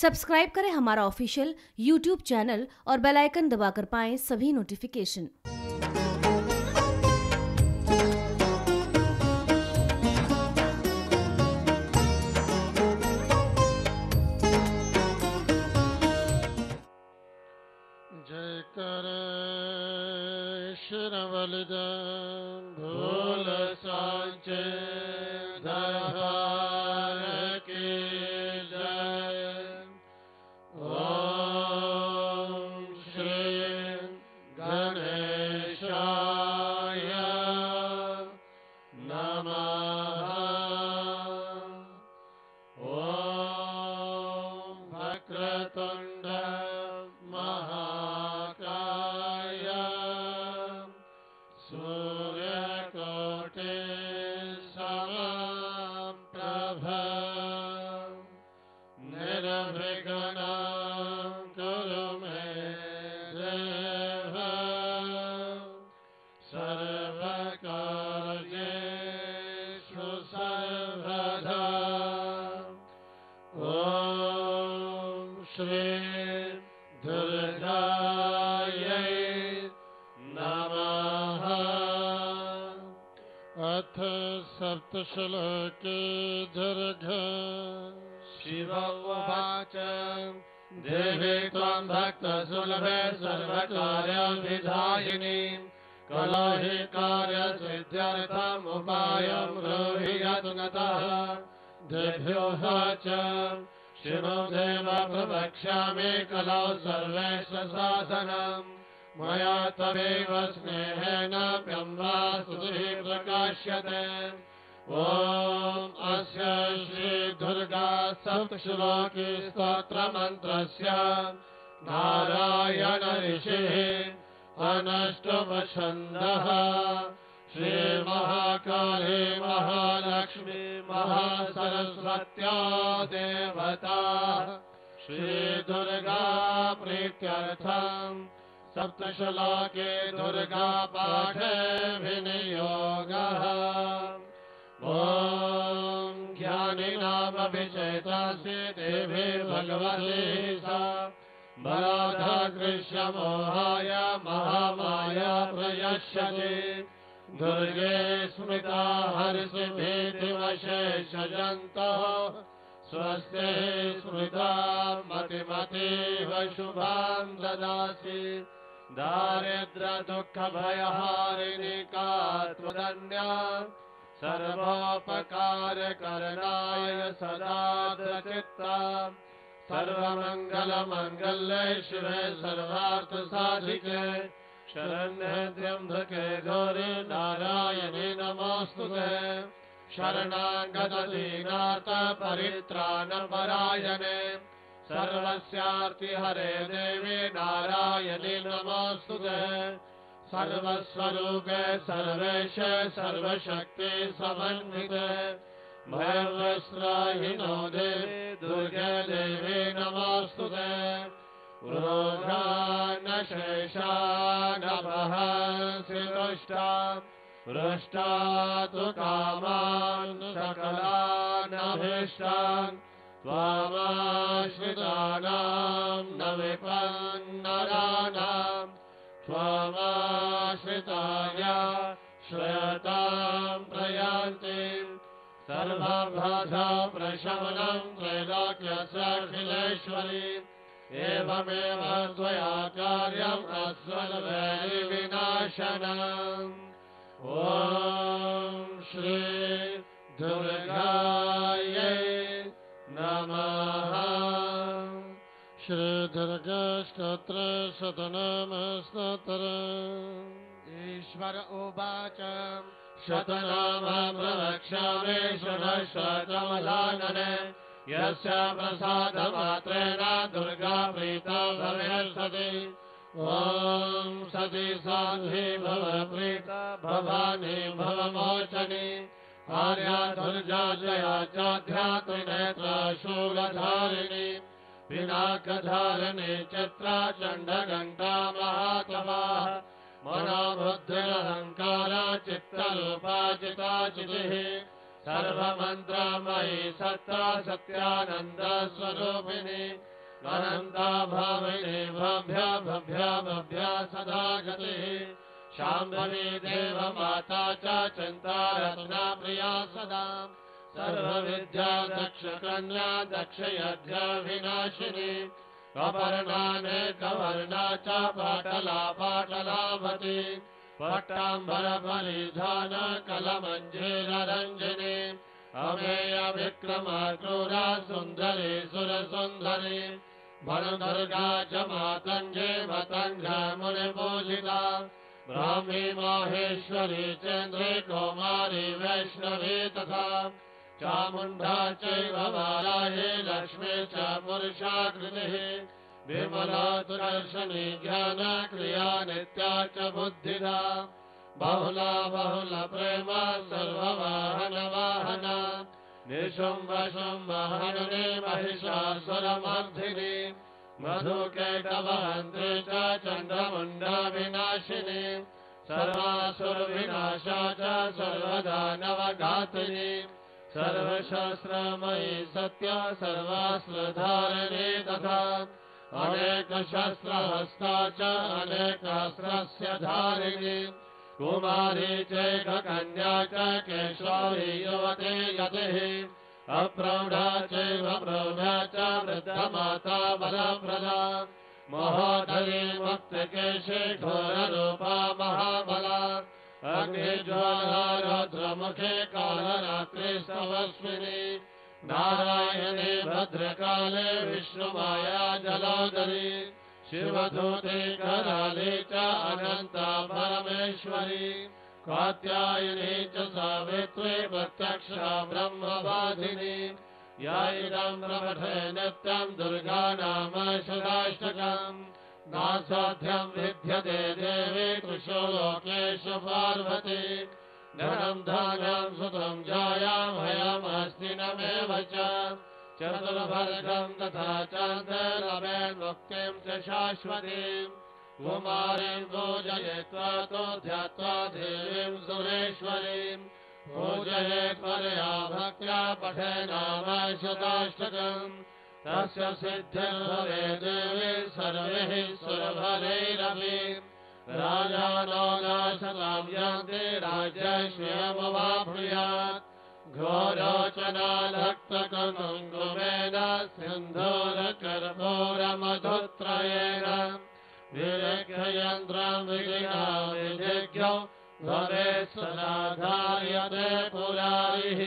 Subscribe करें हमारा official YouTube channel और बेल आइकन दबाकर पाएं सभी नोटिफिकेशन। जय करे श्रवलजन भोल सांचे दरबार के जय। ओम श्री गणेशाय नमः। ओम वक्रतुंड सप्तश्लोक दीर्घ शिव उवाच देवी त्वं भक्तसुलभे सर्वकार्यविधायिनी कलहि कार्यसिद्ध्यर्थम् उपायं ब्रूहि यत्नतः। देव्योवाच शिवो देव प्रवक्ष्यामि कलौ सर्वेषु शासनम् मया तवेव स्नेहेन ब्रह्मा सुधि प्रकाश्यते। ओम अस्य श्री दुर्गा सप्तश्लोकी स्तोत्र मंत्रस्य नारायण ऋषिः अनष्टवछन्दः श्री महाकाली महालक्ष्मी महासरस्वत्या देवता श्री दुर्गा प्रीत्यर्थम् सप्तश्लोकी दुर्गा पाठे विनियोगः। ओम ज्ञानिनामभिचेतासि देवे भगवती सा बराधा कृष्यमोहाय महामाया प्रयश्यते। दुर्गे स्मृता हर्षि भीतिवशेषजन्तः स्वस्ते स्मृता मतिमतीव शुभां ददासि। दारिद्र्य दुःख भयहारिणि का त्वदन्या सर्वोपकार करणाय सदा चित्ता। सर्वमंगल मंगल्ये शिवे सर्वार्थ साधिके शरण्ये त्र्यम्बके गौरी नारायणी नमोस्तुते। शरणागत दीनार्थ परित्राण परायणे सर्वस्यार्ति हरे देवी नारायणी नमोस्तुते। सर्वस्वरूपे सर्वेश सर्वशक्ति समन्विते भयवस्त्रहिनो देवी दुर्गे देवी नमोस्तुते। रोगान् शेषानपहंसि दुष्टान् हृष्टास्तु कामान् सकलान् अभीष्टान् त्वामाश्रितानां न विपन्नराणाम् त्वामाश्रिताया श्रयतां प्रयान्ति। सर्वबाधा प्रशमनं त्रैलोक्यसखिलेश्वरी एवमेव त्वया कार्यं अस्वल्वै विनाशनम्। ॐ श्री दुर्गायै नमः। श्री दुर्गा स्तोत्र शतनाम स्तोत्र। ईश्वर उवाच शतनाम प्रवक्ष्यामि शतशतमधानने यस्य प्रसादमात्रेण दुर्गा प्रीता भवेत्। ॐ सती साध्वी भव प्रीता भवानी भव मोचनी आर्या दुर्गा जया चाध्या त्रिनेत्रा शूलधारिणी पिनाकधारिणी चित्रा चण्डघण्टा महातमा मनोबुद्धिरहङ्कारा चित्तरूपा जिताजितिः सर्वमंत्रमयि सत्ता सत्यानंद स्वरूपिणी अनंता भाविनी भव्या भव्या भव्या सदा गति शांभवी देव माता चंता रत्ना प्रिया सदा सर्वविद्या दक्ष कन्या दक्षयज्ञ विनाशिनी अपर्णा कवर्णा च पाटला पाटलावती पट्टाम्बरफलिधान कलमञ्जीररञ्जनी अमेय विक्रमा क्रूरा सुन्दरी सुरसुन्दरी भरदुर्गा च मातङ्गे मतङ्गा मुनिपूजिता ब्राह्मी माहेश्वरी चन्द्रे कौमारी वैष्णवी तथा चामुण्डा चैव वाराही लक्ष्मी च पुरुषाकृतिः विमला दर्शनी ज्ञान क्रिया नित्या च बुद्धिदा बहुला बहुल प्रेम सर्ववाहन वाहना निशुम्भ शुम्भ हरिणी महिषासुरमर्दिनी मधुकैटवहन्त्री च चण्डमुण्डा विनाशिनी सर्वासुरविनाशा च सर्वदानवघातिनी सर्वशास्त्रमयी सत्या सर्वास्त्रधारिणी तथा अनेक शस्त्रहस्ता च अनेक अस्त्रस्य धारिणी कुमारी चैक कन्या च केशरी युवते यतिः अप्रौढा चैव प्रौढा च वृद्धमाता बलप्रदा महोदरी मुक्तकेशे घोररूपा महाबला अग्निज्वाला रौद्रमुखे कालरात्रि स्तवस्विनी नारायणे भद्रकाले विष्णुमाया जलोदरी शिवधूते कराले च अनंता परमेश्वरी कात्यायने च सावित्री प्रत्यक्षा ब्रह्मवादिनी या इदं प्रवठे नित्यं दुर्गा नाम शताष्टकम् नासाध्यं विद्यते देवी कृषो लोकेषु पार्वती धनं धानं सुतं जायां हयामस्ति नमेव च चतुर्भर्गं तथा चान्तरमेण मुक्तिं च शाश्वतीं कुमारीं पूजयेत्वा तो ध्यात्वा देवीं सुरेश्वरीं पूजयेत् परया भक्त्या पठेनाम शताष्टकं तस्य सिद्धिर्भवे देवी सर्वैः सुरभरैरपि राजा नौनाशतां यान्ते राज्यश्रेयमवाप्नुयात् घोरोचनालक्तककुङ्कुमेन सिन्धूरकर्पूरमधुत्रयेण विलेख्ययन्त्रं विलिनां विलिख्यो भवेत् सदा धार्यते पुरारिः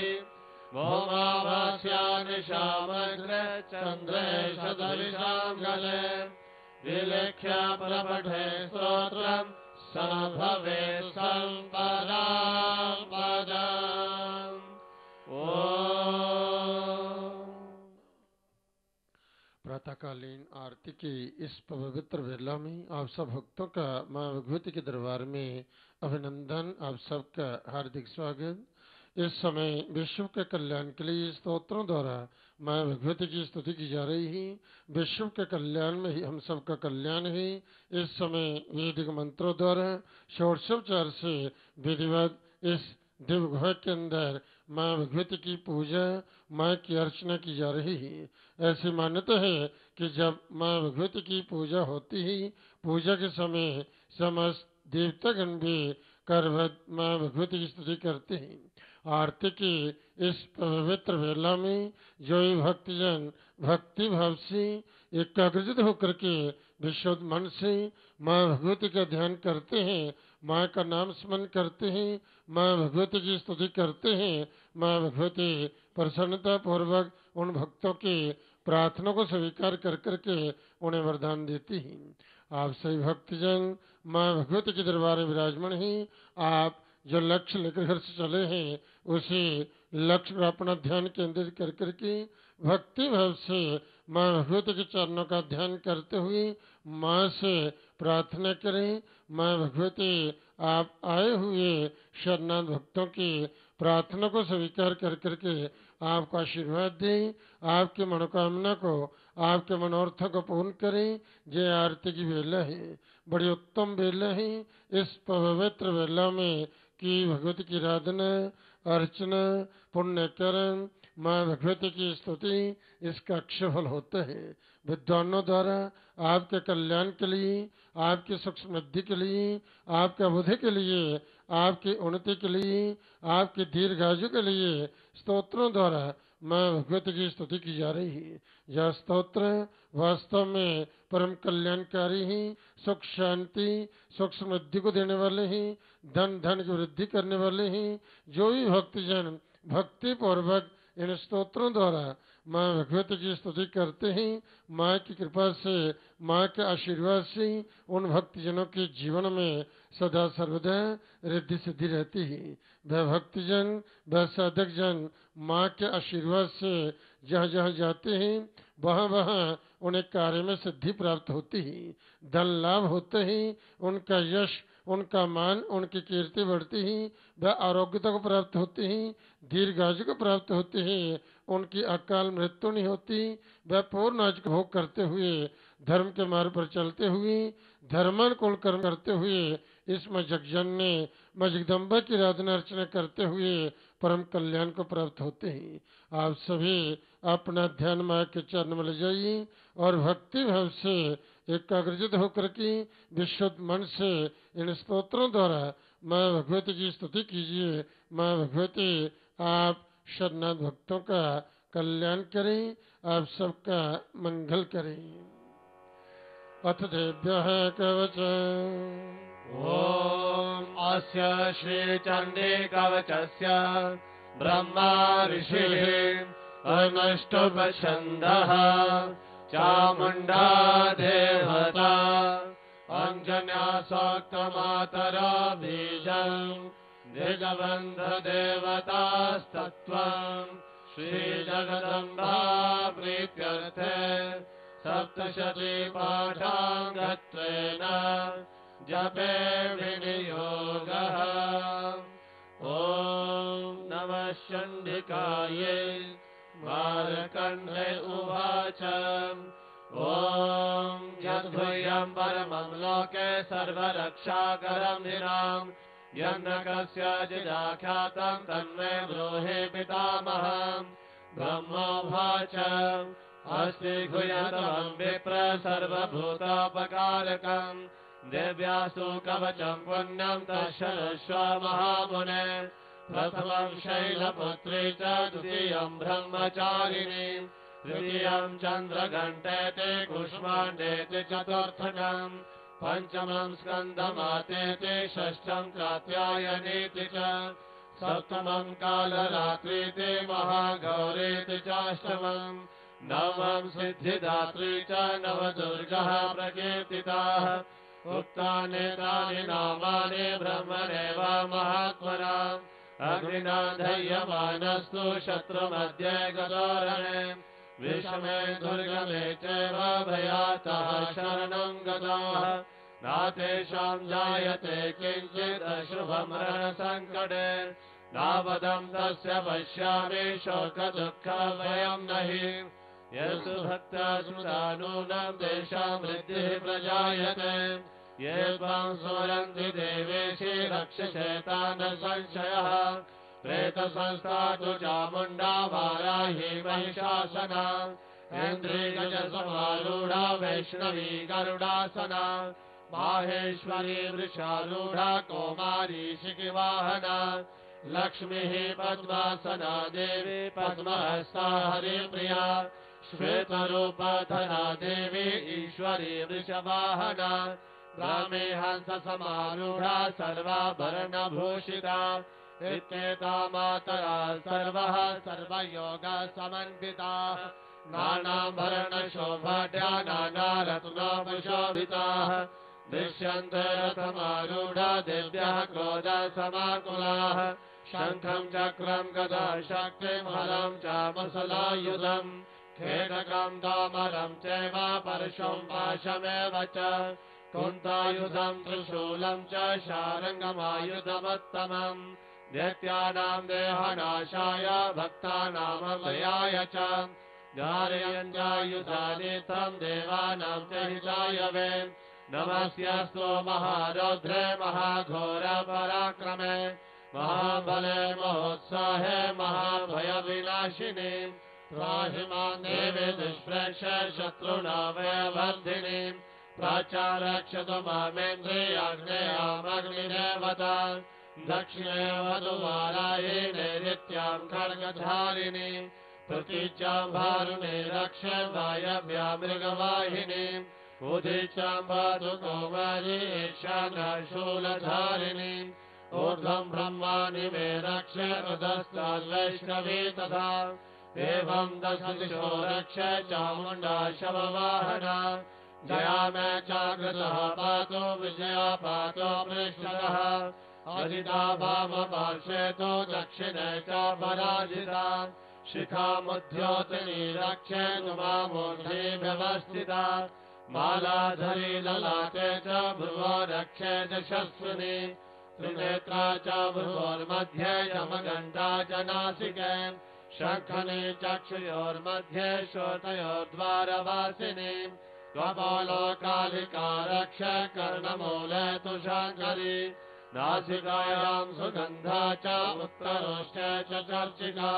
भौमावास्या निशामग्रे चन्द्रे शतविशां गले विलेख्या प्रपठे स्तोत्रं सा भवेत् सम्पदा पदा प्रातःकालीन आरती की इस पवित्र वेला में आप सब भक्तों का मां विभूति के दरबार में अभिनंदन। आप सबका हार्दिक स्वागत। इस समय विश्व के कल्याण के लिए स्तोत्रों द्वारा माया भगवती की स्तुति की जा रही है। विश्व के कल्याण में ही हम सब का कल्याण है। इस समय वैदिक मंत्रों द्वारा षोडशोपचार से विधिवत इस देवघर के अंदर माया भगवती की पूजा माया की अर्चना की जा रही है। ऐसी मान्यता है कि जब माया भगवती की पूजा होती है, पूजा के समय समस्त देवतागण भी करवत माया भगवती की स्तुति करते हैं। आरती की इस पवित्र वेला में जो ही भक्तजन भक्ति भाव से एकाग्रचित होकर के विशुद्ध मन से माँ भगवती का ध्यान करते हैं, माँ का नाम स्मरण करते हैं, माँ भगवती की स्तुति करते हैं, माँ भगवती प्रसन्नता पूर्वक उन भक्तों के प्रार्थना को स्वीकार कर करके उन्हें वरदान देती है। आप सभी भक्तजन माँ भगवती के दरबार में विराजमान हैं। आप जो लक्ष्य लेकर घर से चले हैं उसे लक्ष्य पर अपना ध्यान केंद्रित कर करके भक्ति भाव से माँ भगवती के चरणों का ध्यान करते हुए माँ से प्रार्थना करें, माँ भगवती आप आए हुए शरणार्थ भक्तों की प्रार्थना को स्वीकार कर करके आपको आशीर्वाद दें, आपकी मनोकामना को आपके मनोरथ को पूर्ण करें। ये आरती की वेला है, बड़ी उत्तम वेला है। इस पवित्र वेला में की भगवती की आराधना अर्चना, पुण्य कर्म, माँ भगवती की स्तुति इसका अक्षफल होते हैं। विद्वानों द्वारा आपके कल्याण के लिए, आपकी सुख समृद्धि के लिए, आपके बुद्धि के लिए, आपकी उन्नति के लिए, आपकी दीर्घायु के लिए स्तोत्रों द्वारा माँ भगवती की स्तुति की जा रही है। यह स्तोत्र वास्तव में परम कल्याणकारी ही, सुख शांति सुख समृद्धि को देने वाले ही, धन धन की वृद्धि करने वाले ही। जो भी भक्तजन भक्ति पूर्वक इन स्तोत्रों द्वारा माँ भगवती की स्तुति करते ही माँ की कृपा से, माँ के आशीर्वाद से उन भक्तजनों के जीवन में सदा सर्वदा रिद्धि सिद्धि रहती है। वह भक्तजन, वह साधक जन माँ के आशीर्वाद से जहाँ जहाँ जाते हैं वहाँ वहाँ उन्हें कार्य में सिद्धि प्राप्त होती है, धन लाभ होते ही, उनका यश, उनका मान, उनकी कीर्ति बढ़ती ही, वह आरोग्यता को प्राप्त होती ही, दीर्घायु को प्राप्त होती ही, उनकी अकाल मृत्यु नहीं होती। वह पूर्ण आज भोग करते हुए, धर्म के मार्ग पर चलते हुए, धर्मानुकूल कर्म करते हुए, इस माँ जगदम्बा की आराधना अर्चना करते हुए परम कल्याण को प्राप्त होते हैं। आप सभी अपना ध्यान माँ के चरण में ले जाइए और भक्ति भाव से एकाग्रचित होकर के विशुद्ध मन से इन स्तोत्रों द्वारा माँ भगवती की स्तुति कीजिए। माँ भगवती आप शरणागत भक्तों का कल्याण करें, आप सबका मंगल करें। अथ देव्यः कवचम्। ओम अस्य श्री चंडी कवचस्य ब्रह्मा ऋषिः अनष्टोपछन्दः चामुण्डा देवता अंजना सक्तमातरा बीजम् निजबन्ध देवतास्तत्त्वम् श्री जगदम्बा प्रीत्यर्थे सप्तशती पाठांगत्वेन जपे विनियोगः। ओम नमः चण्डिकायै मार्कण्डे उवाच। ओम यद्भूयं परमं लोके सर्वरक्षाकरं धिरां यन्नकस्याचिदाख्यातं तन्मे ब्रूहि पितामहं। ब्रह्मोवाच अस्ति गुह्यतमं विप्र सर्वभूतोपकारकं दिव्यासु कवचं पुण्यं तच्छ्रुष्व महामुने। प्रथमं शैलपुत्री च द्वितीयं ब्रह्मचारिणी तृतीयं चन्द्रघण्टेति कुष्माण्डेति चतुर्थकं पञ्चमं स्कन्दमातेति षष्ठं कात्यायनीति च सप्तमं कालरात्रीति महागौरीति चाष्टमं नवम सिद्धिदात्री च नवदुर्गः प्रकीर्तिताः। उक्तानि तानि नामानि ब्रह्मणेव महात्मना अग्निना दह्यमानस्तु शत्रुमध्ये गतोरणे विषमे दुर्गमे चैव भयातः शरणं गताः। नातेषां जायते किञ्चित् अशुभं मरणसङ्कटे नावदं तस्य पश्यामि शोकदुःखभयं नहि। येषु भक्ताः स्मृतानूनां तेषां वृद्धिः प्रजायते। ये त्वां स्मरन्ति देवेशि रक्षसे तान् संशयः। प्रेतसंस्था तु चामुण्डा वाराही महिषासना ऐन्द्रियगजसमारूढा वैष्णवी गरुडासना माहेश्वरी वृषारूढा कौमारी शिखिवाहना लक्ष्मीः पद्मासना देवी पद्महस्ता हरिप्रिया श्वेतरूपा धना देवी ईश्वरी वृषवाहना रामे हंससमारूढा सर्वाभरणभूषिता इत्येता मातरा सर्वः सर्वयोगसमन्विता नानाभरणशोभाढ्या नानारत्नोपशोभिता दृश्यन्ते रथमारूढा देव्यः क्रोधसमाकुलाः शङ्खं चक्रं गदां शक्तिं हलं च मुसलायुधं खेटकं दामरं चैव परशुं पाशमेव च कुन्तायुधं त्रिशूलं च शारङ्गमायुधमुत्तमं दैत्यानां देहनाशाय भक्तानामभयाय च धारयन्त्यायुधानीतं देवानां च हिताय वे। नमस्यास्तु महारौद्रे महाघोर पराक्रमे महाबले महोत्साहे महाभय विनाशिनी त्राहि मां देवी दुष्प्रेक्षे शत्रुनावयवर्धिनी प्राचारक्षतु मामेन्द्रियाग्नेयामग्निदेवता दक्षिणे वधुवाराये नैऋत्यां खड्गधारिणी प्रतीच्यां भारुणे रक्ष वायव्यां मृगवाहिनी उदीच्यां पातु कौमारी ईशानशूलधारिणी ऊर्ध्वं ब्रह्माणि मे रक्ष उदस्ताद्वैष्णवी तथा एवं दशदिशो रक्ष चामुण्डा शववाहना जया मे चाग्रतः पातो विजया पातो पृष्ठतः अजिता वामपार्श्वे तु दक्षिणे च पराजिता शिखा मुद्योतिनी रक्षे नुमामूर्ध्नि व्यवस्थिता मालाधरी ललाटे च भ्रुवो रक्षे यशस्विनी त्रिनेत्रा च भ्रुवोर्मध्ये यमघण्टा च नासिके शङ्खनी चक्षुर्मध्ये श्रोतयोर्द्वारवासिनी त्वमूलो कालिका रक्ष कर्णमूले तु शाङ्करी नासिकायां सुगन्धा च उत्तरोष्ठे च चर्चिका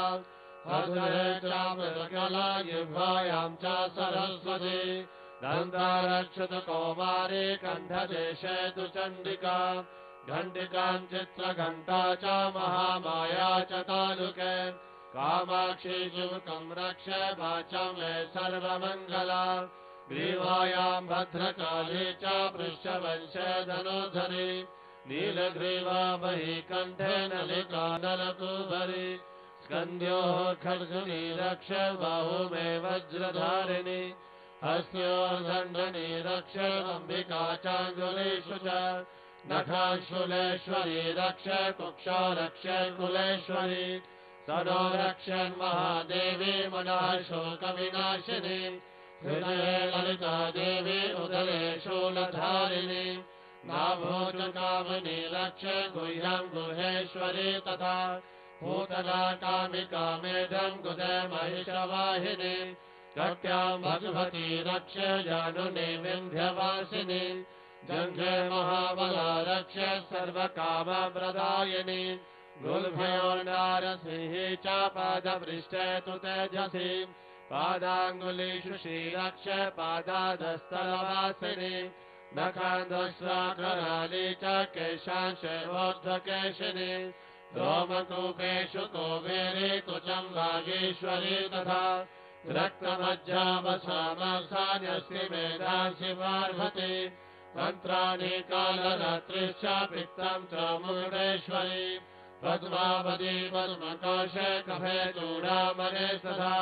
हृदये च मृगला जिह्वायां च सरस्वती दन्तारक्षत कौमारी कण्ठदेशे तु चण्डिका घण्टिकाञ्चित्रघण्टा च महामाया च तालुके कामाक्षी युवकं रक्ष वाचं मे सर्वमङ्गला ग्रीवायां भद्रकाली च पृष्ठवंशे धनुधरी नीलग्रीवा मही कण्ठे नलिका नलकुभरी स्कन्ध्योः खड्गनी रक्ष बाहुमे वज्रधारिणी हस्त्योर्दण्डनी रक्ष अम्बिका चाङ्गुलेषु च नखाशूलेश्वरी रक्ष कुक्षा रक्ष कुलेश्वरी सदो रक्षन् महादेवी मनः शोकविनाशिनी हृदये ललिता देवी उदरे शूलधारिणी नाभूतकामिनी रक्ष गुह्यं गुहेश्वरी तथा भूतला कामिका मेढं गुदे महिषवाहिनी कट्यां भगवती रक्ष जानुनी विन्ध्यवासिनी जङ्घे महाबला रक्ष सर्वकामप्रदायिनी गुल्भयोर्नारसिंही च पादपृष्ठे तु तेजसी पादाङ्गुलीषु श्रीरक्ष पादाधस्तरवासिनी नखान्धश्राकराली च केशांशोर्ध्वकेशिनी रोमकूपेषु कुबेरी कुचं वागीश्वरी तथा रक्तमज्जावसामांसान्यस्ति मेधांसि पार्वती मन्त्राणि कालरात्रिश्च पित्तं च मुरुडेश्वरी पद्मावती पद्मकोशे कफे चूडामणे सदा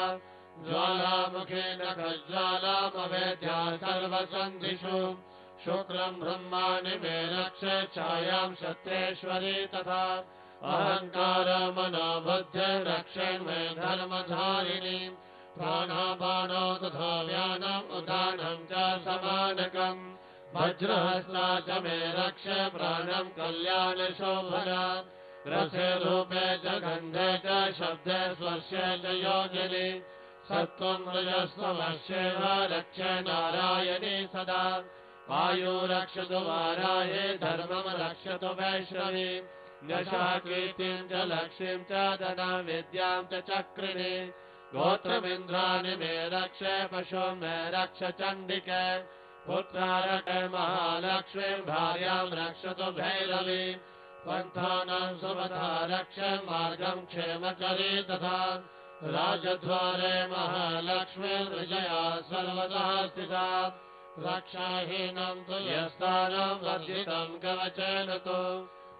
ज्वालामुखे नखज्वालामवेद्या सर्वसन्धिषु शुक्रं ब्रह्माणि मे रक्ष छायां सत्येश्वरी तथा अहङ्कारमनाबुद्ध्य रक्षन्मे धर्मधारिणी प्राणापाणो तथा व्यानम् उदानं च समानकम् वज्रहस्ता च मे रक्ष प्राणं कल्याणशोभना रसे रूपे च गन्धे च शब्दे स्पर्शे च योगिनि सत्त्वं रजस्तमश्चैव रक्ष नारायणी सदा वायु रक्षतु वाराहे धर्मं रक्षतु वैष्णवी यशः कीर्तिं च लक्ष्मीं च धनं विद्यां च चक्रिणी गोत्रमिन्द्राणि मे रक्ष पशुं मे रक्ष चण्डिके पुत्रारके महालक्ष्मीं भार्यां रक्षतु भैरवी पन्थानां सुपथा रक्ष मार्गं क्षेमकरी तथा राजद्वारे महालक्ष्मीर्विजया सर्वदा स्थिता रक्षाहीनं तु यस्तानं वर्जितं कवचेन तु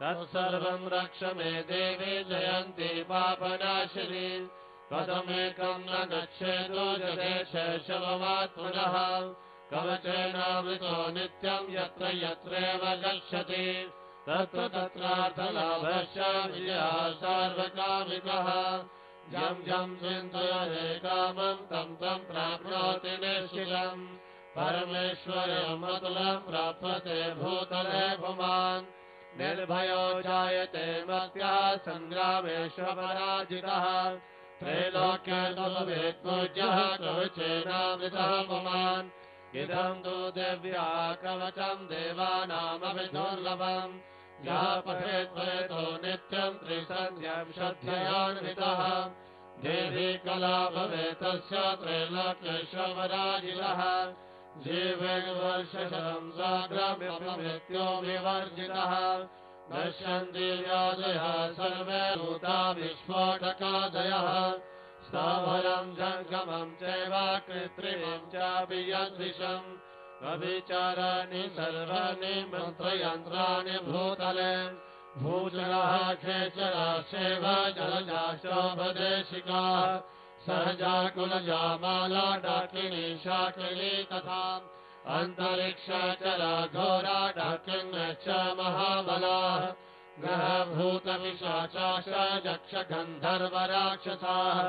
तत्सर्वं रक्ष मे देवी जयन्ती पापनाशिनी पदमेकं न गच्छेदो जदेशे शवमात्मनः कवचेनामृतो नित्यं यत्र यत्रेव गच्छति तत्र तत्रार्थलाभश्च विजयः सार्वकामिकः जं जं चिन्तयते कामं तं तं प्राप्नोति निश्चिलं परमेश्वरमतुलं प्राप्यते भूतले पुमान् निर्भयो जायते मत्या सङ्ग्रामेषु पराजितः त्रैलोक्ये तुल्यः कवचेनामृतः पुमान् इदं तु दिव्या कवचं देवानामपि दुर्लभम् या पठेद्वैतो नित्यं त्रिसंध्यां श्रद्धयान्वितः देवी कला भवेतस्य त्रैलोक्यैश्वराजिलः जीवेन वर्षशतं साग्राम्य मृत्यो विवर्जितः दर्शन्ति व्याजयः सर्वे भूता विस्फोटकादयः स्थावरं जङ्गमं चैव कृत्रिमं चापि यद्विषम् अभिचाराणि सर्वाणि मन्त्रयन्त्राणि भूतले भूचराः खेचराः सेव जलजाशोभदेशिकाः सहजा कुलजामाला डाकिनी शाकिनी तथा अन्तरिक्षाचरा घोरा डाकिन्यश्च महाबलाः ग्रहभूतपिशाचाश्च यक्षगन्धर्वराक्षसाः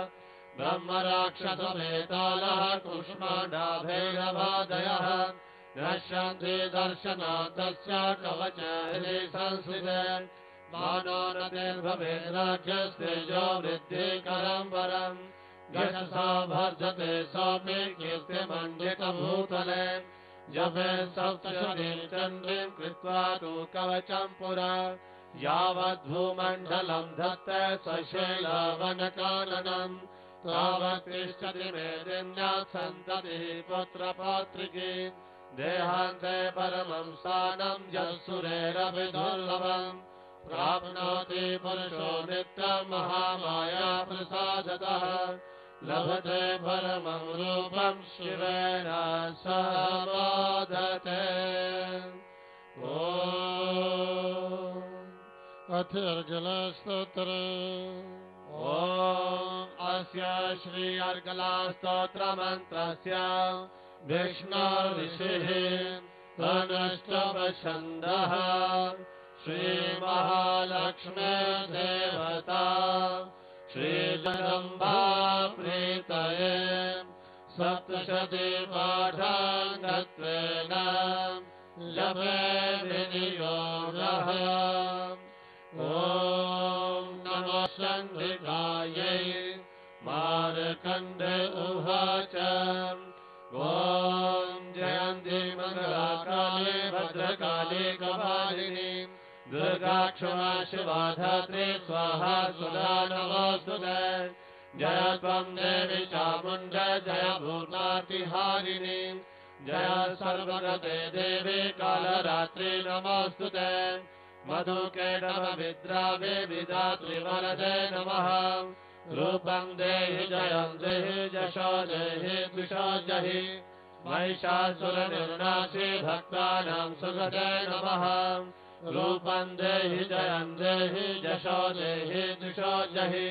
ब्रह्मराक्षसमेतालः कुष्माण्डाभैरवादयः नश्यन्ति दर्शनात् तस्य कवचहृदि संस्थिते मानो न निर्भवेद्राक्षस्तेजो वृद्धिकरं वरं यशसा भर्जते सौम्ये कीर्तिमण्डितभूतले जपे सप्तशतिं चन्द्रीं कृत्वा तु कवचं पुरा यावद्भूमण्डलं धत्ते सशैलवनकाननं तावत् तिष्ठति मे दिन्यात् सन्ततिः पुत्रपात्रिकी देहान्ते परमं स्थानं यत्सुरेरभिदुर्लभं प्राप्नोति पुरुषो नित्यं महामाया प्रसादतः लभते परमं रूपं शिवेन सह मोदते। अथ अर्गलास्तोत्रम्। ॐ अस्य श्री अर्गलास्तोत्रमन्त्रस्य विष्णुर्षिः तनष्टवच्छन्दः श्रीमहालक्ष्मी देवता श्रीजगदम्बा प्रीतये सप्तशती पाठाङ्गत्वेन जपे विनियोगः। ॐ नमः संधिकायै मार्कण्ड उवाच ॐ जयन्ति मङ्गलाकाले भद्रकाले कपालिनी दुर्गा क्षमा शिवा धात्री स्वाहा सुधा नमोऽस्तुते जय त्वं देवी चामुण्डा जय भूतार्तिहारिणी जय सर्वगते देवी कालरात्रि नमोऽस्तुते मधुकैटभविद्रावे विधातृवरदे नमः रूपं देहि जयं देहि जशो देहि द्विषो जहि महिषासुरनिर्नाशि भक्तानां सुखदे नमः रूपं देहि जयं देहि जशो देहि द्विषो जहि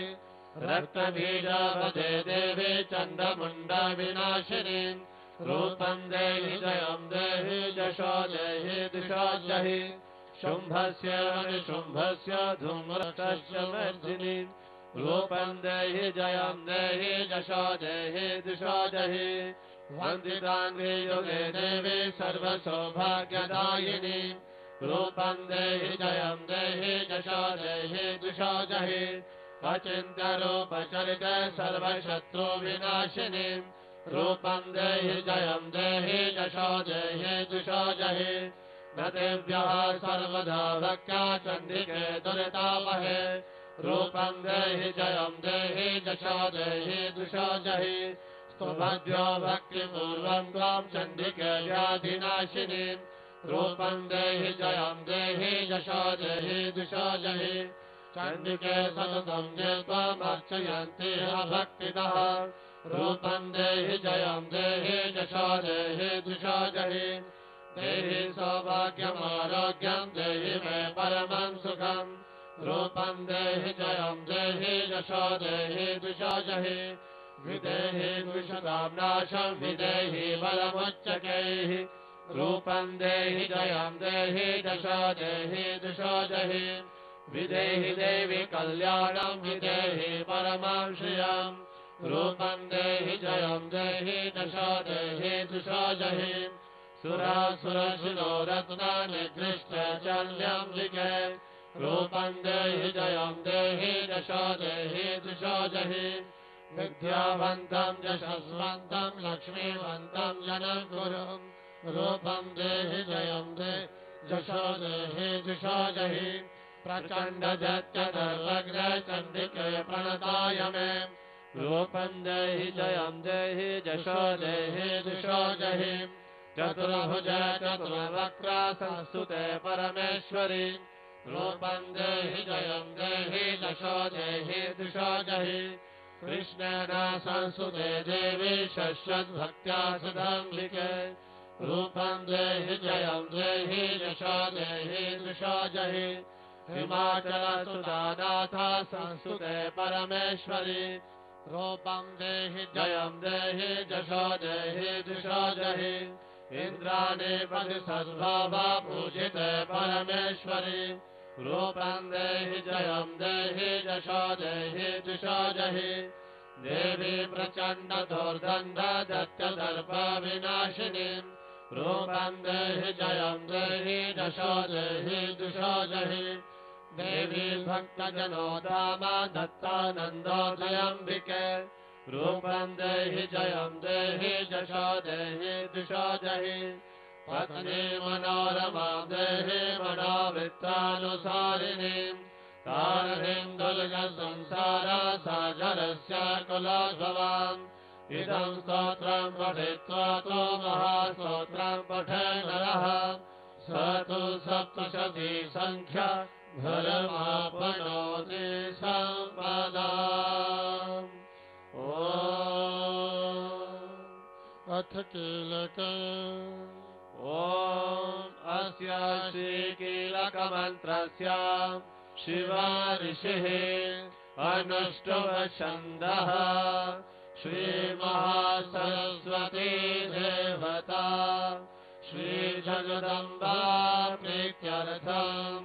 रक्तबीजावधे देवी चण्डमुण्डा विनाशिनी रूपं देहि जयं देहि जशो देहि दिशो जहि शुम्भस्य निशुम्भस्य धूम्रतस्य वर्धिनी रूपं देहि जयं देहि जशो देहि दिशो जहि वन्दिताङ्गे युगे देवी सर्वसौभाग्यदायिनी रूपं देहि जयं देहि जशो देहि दिशो जहि अचिन्त्यरूपचरित सर्वशत्रुविनाशिनी रूपं देहि जयं देहि जशो देहि द्विषो जहि नतेभ्यः सर्वदा भक्त्या चण्डिके दुरितामहे रूपं देहि जयं देहि जशो देहि द्विषो जहि स्तुभद्भ्यो भक्तिपूर्वं त्वां चण्डिके व्याधिनाशिनी रूपं देहि जयं देहि जशो देहि द्विषो जहि चण्डिके सततं त्वाम् अर्चयन्ति भक्तितः रूपं देहि जयं देहि जशो देहि द्विषो जहि देहि सौभाग्यमारोग्यं देहि मे परमं सुखं रूपं देहि जयं देहि जशो देहि द्विषो जहि विदेहि द्विषतां नाशं विदेहि बलमुच्चकैः रूपं देहि जयं देहि जशो देहि द्विषो जहि विदेहि देवि कल्याणं विदेहि परमं श्रियम् रूपं देहि जयं देहि दशो देहि द्विषो जहि सुरासुरशिरो रत्नानिकृष्टचल्यं लिखे रूपं देहि जयं देहि दशो देहि द्विषो जहि विद्यावन्तं यशस्वन्तं लक्ष्मीवन्तं जनकगुरुं रूपं देहि जयं देहि जुषो देहि जुषो जहि प्रचंड जत्यदर्लग्न चंडिके प्रणताय मे रूपं देहि जयं देहि जुषो देहि जुषो जहि चतुर्भुज चतुर्वक्र संस्तुते परमेश्वरी रूपं देहि जयं देहि जुषो देहि जुषो जहि कृष्णेन संस्तुते देवी शश्वद्भक्त्या सुधाम्लिके रूपं देहि जयं देहि यशो देहि दृशो जहि हिमाचल सुदानाथ संस्तुते परमेश्वरी रूपं देहि जयं देहि यशो देहि दृशो जहि इन्द्राणीपति सद्भावा पूजिते परमेश्वरी रूपं देहि जयं देहि यशो देहि दृशो जहि देवी प्रचंड दुर्दंड दत्तदर्प विनाशिनी रूपं देहि जयं देहि दशो देहि दुशो जहि देवी भक्तजनोदाम दत्तानन्दोदयम्बिके रूपं देहि जयं देहि दशो देहि दुशो जहि पत्नी मनोरमा देहि मनोवृत्तानुसारिणी तारहीं दुर्ग संसारा सागरस्य कुलाभवान् इदं स्तोत्रं पठित्वा तो महास्तोत्रं पठे नरः स तु सप्तशती संख्या धर्माप्नोति सम्पदाम्। ॐ अथ कीलकम् ॐ अस्य श्रीकीलकमन्त्रस्य शिवारिषिः अनुष्टुवशन्दः श्रीमहासरस्वती देवता श्रीजगदम्बा प्रीत्यर्थं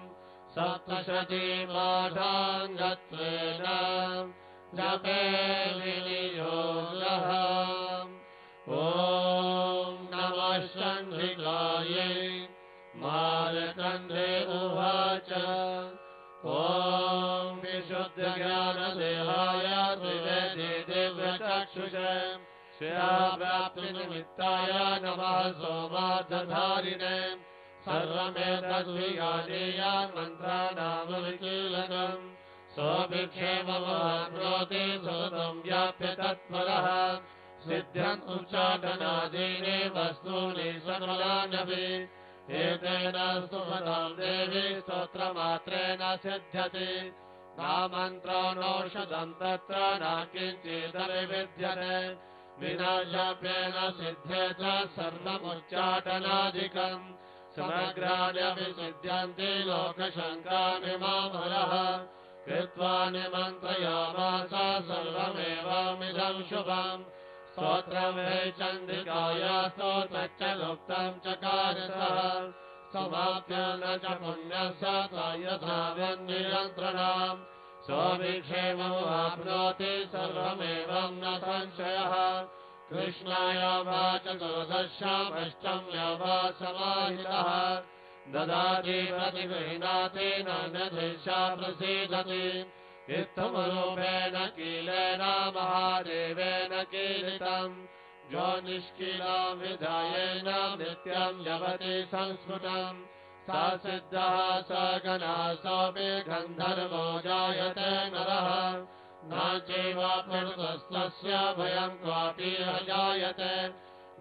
सप्तशतीपाठाङ्गत्वेन जपे विनियोगः। ॐ नमः षण्मुखायै मार्तण्डे उवाच ॐ विशुद्धज्ञानदेहाय त्रिवेदि दिव्यचक्षुषे श्रेयाव्याप्तिनिमित्ताय नमः सोमार्थधारिणे सर्वमेतद्विज्ञानेयान् मन्त्राणामविकीलकम् सोऽभिक्षेममवाप्नोति सोऽतं व्याप्य तत्परः सिद्ध्यम् उच्चाटनादीनि वस्तूनि सर्वाण्यपि एतेन सुमदां देवी स्तोत्रमात्रेण सिद्ध्यति नामन्त्रणौषधं तत्र न किञ्चिदविद्यते विना जपेन सिद्ध्येत सर्वमुच्चाटनादिकम् समग्राण्यपि सिद्ध्यन्ति लोकशङ्कामिमामलः कृत्वा निमन्त्रयामास सर्वमेवमिदं शुभम् स्तोत्रं वै चण्डिकाया स्तोत्रच्च गुप्तं चकारसः समाप्य न च पुण्यस्य यथावन्नियन्त्रणाम् सोऽभिक्षेममवाप्नोति सर्वमेवं न संशयः कृष्णाय वा चतुर्दशामष्टम्या वा समाहितः ददाति प्रतिगृह्णाति नान्यदेशा प्रसीदति इत्थमरूपेण कीलेन महादेवेन कीलितम् यो निष्कीलां विधायेन नित्यं जपति संस्मृतम् सा सिद्धः स गणः सोऽपि गन्धर्वो जायते नरः न चैवाप्यनुतस्तस्य भयं क्वापि जायते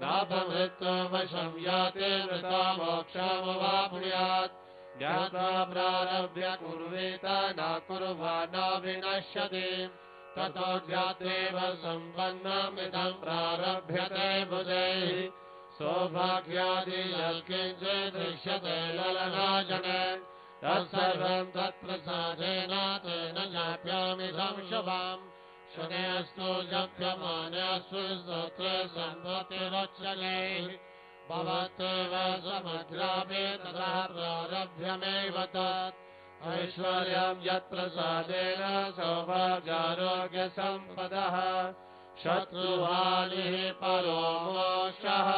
नाभमृत्युवशं याते मृता मोक्षमवाप्नुयात् ज्ञात्वा प्रारभ्य कुर्वेत न कुर्वा न विनश्यति ततो ज्ञात्वेव सम्पन्नमिदं प्रारभ्यते बुधैः सौभाग्यादि यत्किञ्चित् दृश्यते ललनाजने तत्सर्वं तत्प्रसादेन तेन ज्ञाप्यामिदं शुभम् शनैस्तु जप्यमानेऽस्तु स्तोत्रे सम्पत्तिरक्षणे भवत्येव समग्रापि ततः प्रारभ्यमेव तत् ऐश्वर्यं यत्प्रसादेन सौभाग्यारोग्यसम्पदः शत्रुहानिः परो मोक्षः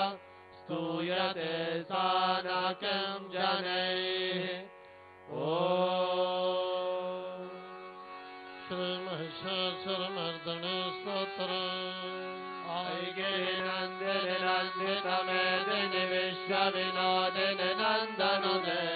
स्तूयते सानाकं जनैः। ॐ श्रीमहिषासुरमर्दने स्तोत्रम् आयिकेनन्दे नन्दितमेदिनि विश्वविनोदिनि नन्दनुदे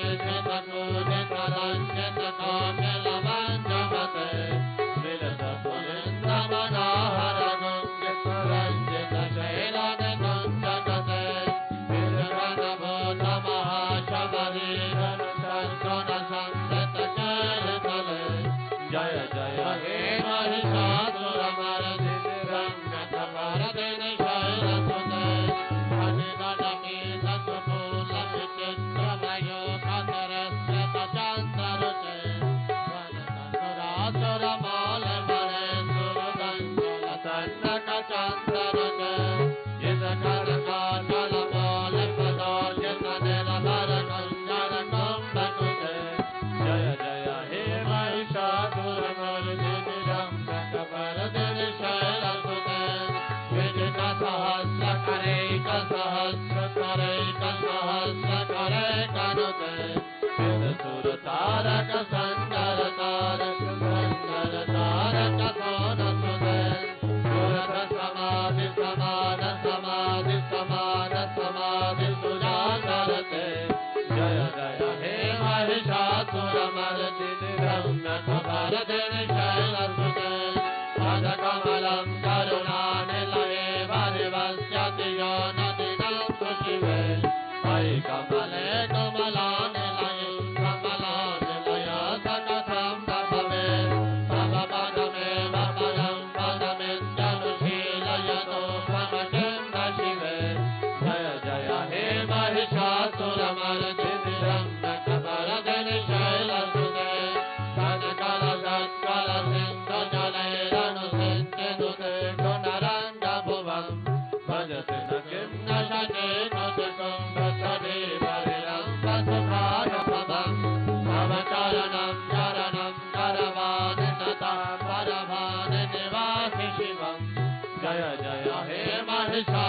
Devi,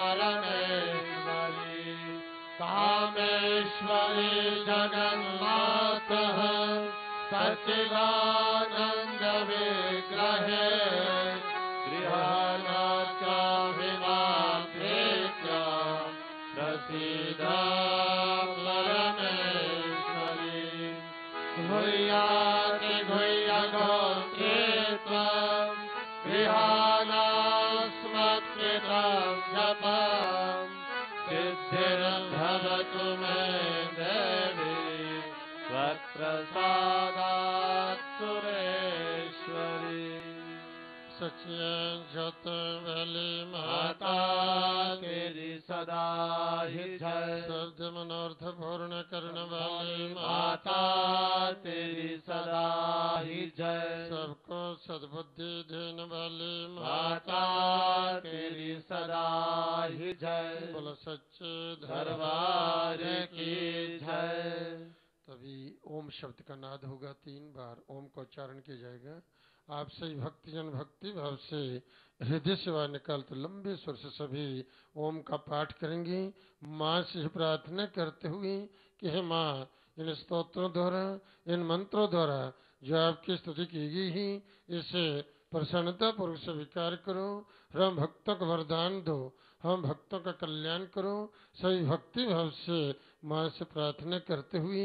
परमेश्वरी कामेश्वरी जगन्माता सच्चिदानंद विग्रहे गृहनाचाभिमात्रेत्या प्रसीदा परमेश्वरी भूयाति भूयगोत्रेत्वा गृहानास्मत्कृतं जपं सिद्धिर्भवतु मे देवी त्वत्प्रसादात् सुरेश्वरी। सच्चे ज्योतिर्वली माता तेरी सदा ही जय। सर्व मनोरथ पूर्ण करने वाली माता तेरी सदा ही जय। सबको सद्बुद्धि देने वाली माता तेरी सदा ही जय। बोलो सच्चे दरबार की जय। तभी ओम शब्द का नाद होगा, 3 बार ओम का उच्चारण किया जाएगा। आपसे भक्तिजन भक्ति भाव से हृदय से बाहर निकालते लंबे स्वर से सभी ओम का पाठ करेंगे। माँ से प्रार्थना करते हुए कि हे माँ, इन स्तोत्रों द्वारा, इन मंत्रों द्वारा जो आपकी स्तुति की गई ही, इसे प्रसन्नता पूर्वक स्वीकार करो। हम भक्तों को वरदान दो, हम भक्तों का कल्याण करो। सभी भक्ति भाव से माँ से प्रार्थना करते हुए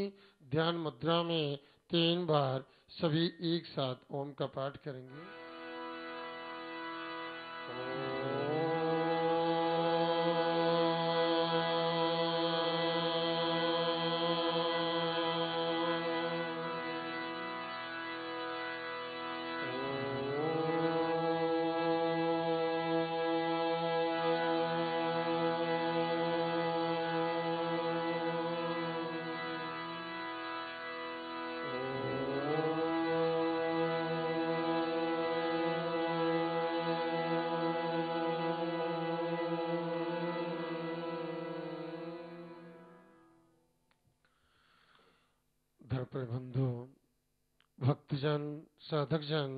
ध्यान मुद्रा में 3 बार सभी एक साथ ओम का पाठ करेंगे। साधक जन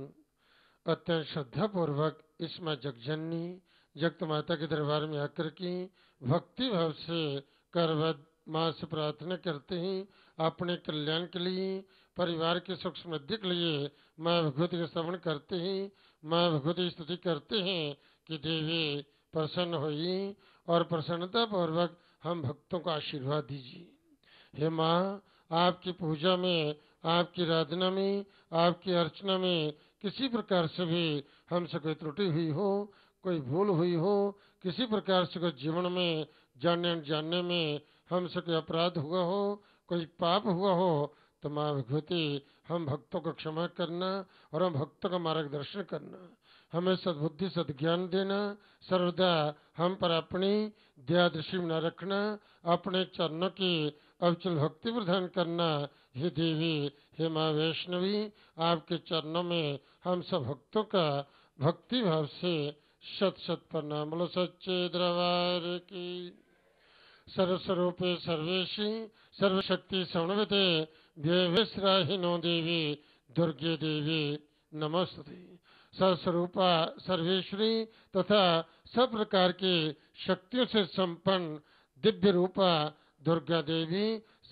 अत्यंत श्रद्धा पूर्वक इस माँ जगजननी जगत माता के दरबार में आकर के भक्ति भाव से करवत माँ से प्रार्थना करते हैं अपने कल्याण के लिए, परिवार के सुख समृद्धि के लिए। माँ भगवती का श्रवण करते हैं, माँ भगवती स्तुति करते हैं कि देवी प्रसन्न होइए और प्रसन्नता पूर्वक हम भक्तों को आशीर्वाद दीजिए। हे माँ, आपकी पूजा में, आपकी आराधना में, आपकी अर्चना में किसी प्रकार से भी हमसे कोई त्रुटि हुई हो, कोई भूल हुई हो, किसी प्रकार से कोई जीवन में जानने में हमसे कोई अपराध हुआ हो, कोई पाप हुआ हो, तो माँ भगवती हम भक्तों को क्षमा करना और हम भक्तों का मार्गदर्शन करना, हमें सद्बुद्धि सद्ज्ञान देना, सर्वदा हम पर अपनी दया दृष्टि न रखना, अपने चरणों की अवचल भक्ति प्रदान करना। हे देवी, हे माँ वैष्णवी, आपके चरणों में हम सब भक्तों का भक्ति भाव से शत शत प्रणाम। बोलो सच्चे दरबार की। सर्वस्वरूपे सर्वेशी सर्वशक्ति समन्विते व्यवस्राहिनो देवी दुर्गे देवी नमस्ते। सर्वस्वरूपा सर्वेश्वरी तथा सब प्रकार के शक्तियों से संपन्न दिव्य रूपा दुर्गा देवी,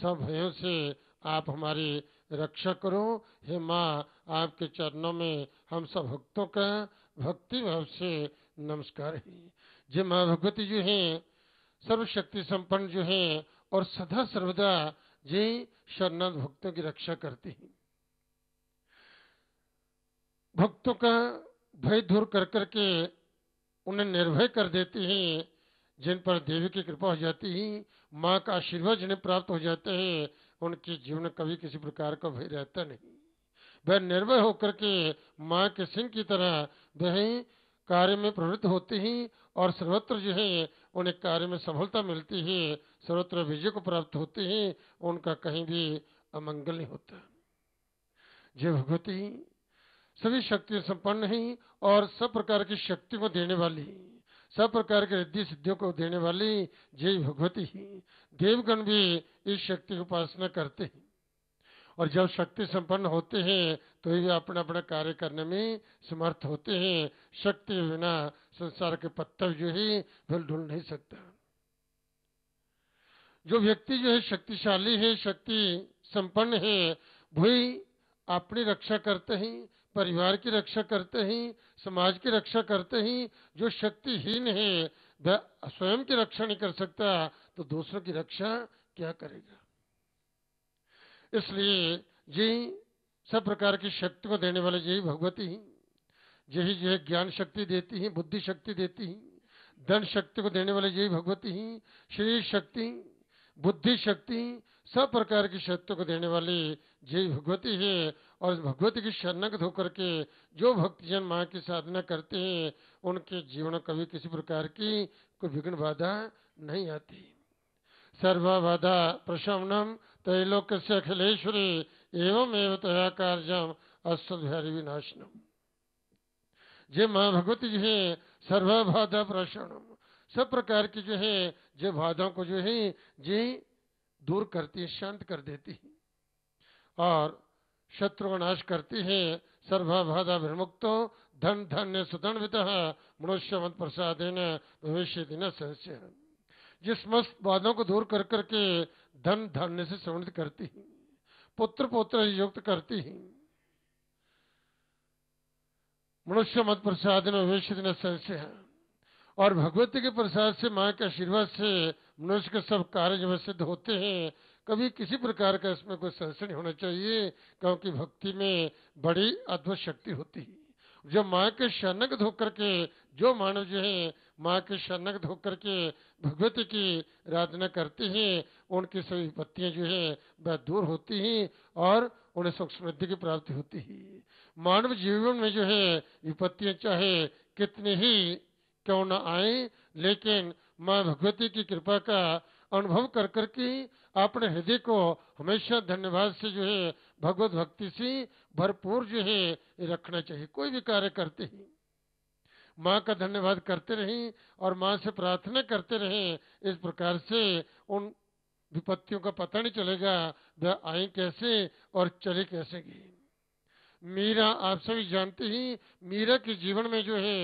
सब भयों से आप हमारी रक्षा करो। हे माँ, आपके चरणों में हम सब भक्तों का भक्ति भाव से नमस्कार है। जय माँ भगवती जो है, सर्वशक्ति संपन्न जो है और सदा सर्वदा जी शरणागत भक्तों की रक्षा करती है, भक्तों का भय दूर कर करके उन्हें निर्भय कर देती है। जिन पर देवी की कृपा हो जाती है, माँ का आशीर्वाद जिन्हें प्राप्त हो जाते हैं, उनके जीवन में कभी किसी प्रकार का भय रहता नहीं। वह निर्भय होकर के माँ के सिंह की तरह वह कार्य में प्रवृत्त होती हैं और सर्वत्र जो है उन्हें कार्य में सफलता मिलती है, सर्वत्र विजय को प्राप्त होती है, उनका कहीं भी अमंगल नहीं होता। जय भगवती सभी शक्तियों संपन्न हैं और सब प्रकार की शक्ति को देने वाली है, सब प्रकार के रिद्धि सिद्धियों को देने वाली जय भगवती ही। देवगण भी इस शक्ति की उपासना करते हैं और जब शक्ति संपन्न होते हैं तो ये अपना अपना कार्य करने में समर्थ होते हैं। शक्ति बिना संसार के पत्थर जो है फिर ढूंढ नहीं सकता। जो व्यक्ति जो है शक्तिशाली है, शक्ति संपन्न है, वही अपनी रक्षा करते हैं, परिवार की रक्षा करते हैं, समाज की रक्षा करते हैं। जो शक्तिहीन है वह स्वयं की रक्षा नहीं कर सकता तो दूसरों की रक्षा क्या करेगा। इसलिए यही सब प्रकार की शक्ति को देने वाले यही भगवती हैं, यही जो है ज्ञान शक्ति देती हैं, बुद्धि शक्ति देती हैं। धन शक्ति को देने वाले यही भगवती हैं, शरीर शक्ति, बुद्धि शक्ति, सब प्रकार की शक्तियों को देने वाली यही भगवती है। और भगवती की शरणागत होकर के जो भक्तजन माँ की साधना करते हैं उनके जीवन में कभी किसी प्रकार की कोई विघ्न बाधा नहीं आती। सर्वबाधा प्रशमनम त्रैलोक्य अखिलेश्वरी एवं एवं तया कार्यम अस्वधारी विनाशनम। ये माँ भगवती जो है सर्वबाधा प्रशमनम, सब प्रकार की जो है जो बाधाओं को जो है ये दूर करती है, शांत कर देती है और शत्रु का नाश करती है। सर्वबाधा विमुक्तो धन धन्य सुदंडवित मनुष्य मत प्रसाद भविष्य दिन संशय। जिस समस्त बाधाओं को दूर कर करके धन धान्य से समृद्ध करती है, पुत्र पौत्र युक्त करती है, मनुष्य मत प्रसाद भविष्य दिन संशय। और भगवती के प्रसाद से, माँ के आशीर्वाद से मनुष्य के सब कार्य जो सिद्ध होते हैं, कभी किसी प्रकार का इसमें कोई संशय होना चाहिए, क्योंकि भक्ति में बड़ी अद्भुत शक्ति होती है। जब माँ के शरणगत होकर के जो मानव जो है माँ के शरणगत होकर के भगवती की आराधना करते हैं, उनकी सभी विपत्तियाँ जो है वह दूर होती हैं और उन्हें सुख समृद्धि की प्राप्ति होती है। मानव जीवन में जो है विपत्तियाँ चाहे कितनी ही क्यों ना आए, लेकिन माँ भगवती की कृपा का अनुभव कर करके अपने हृदय को हमेशा धन्यवाद से जो है भगवत भक्ति से भरपूर जो है रखना चाहिए। कोई भी कार्य करते ही माँ का धन्यवाद करते रहें और माँ से प्रार्थना करते रहें। इस प्रकार से उन विपत्तियों का पता नहीं चलेगा वह आए कैसे और चले कैसे गए। मीरा, आप सभी जानते ही मीरा के जीवन में जो है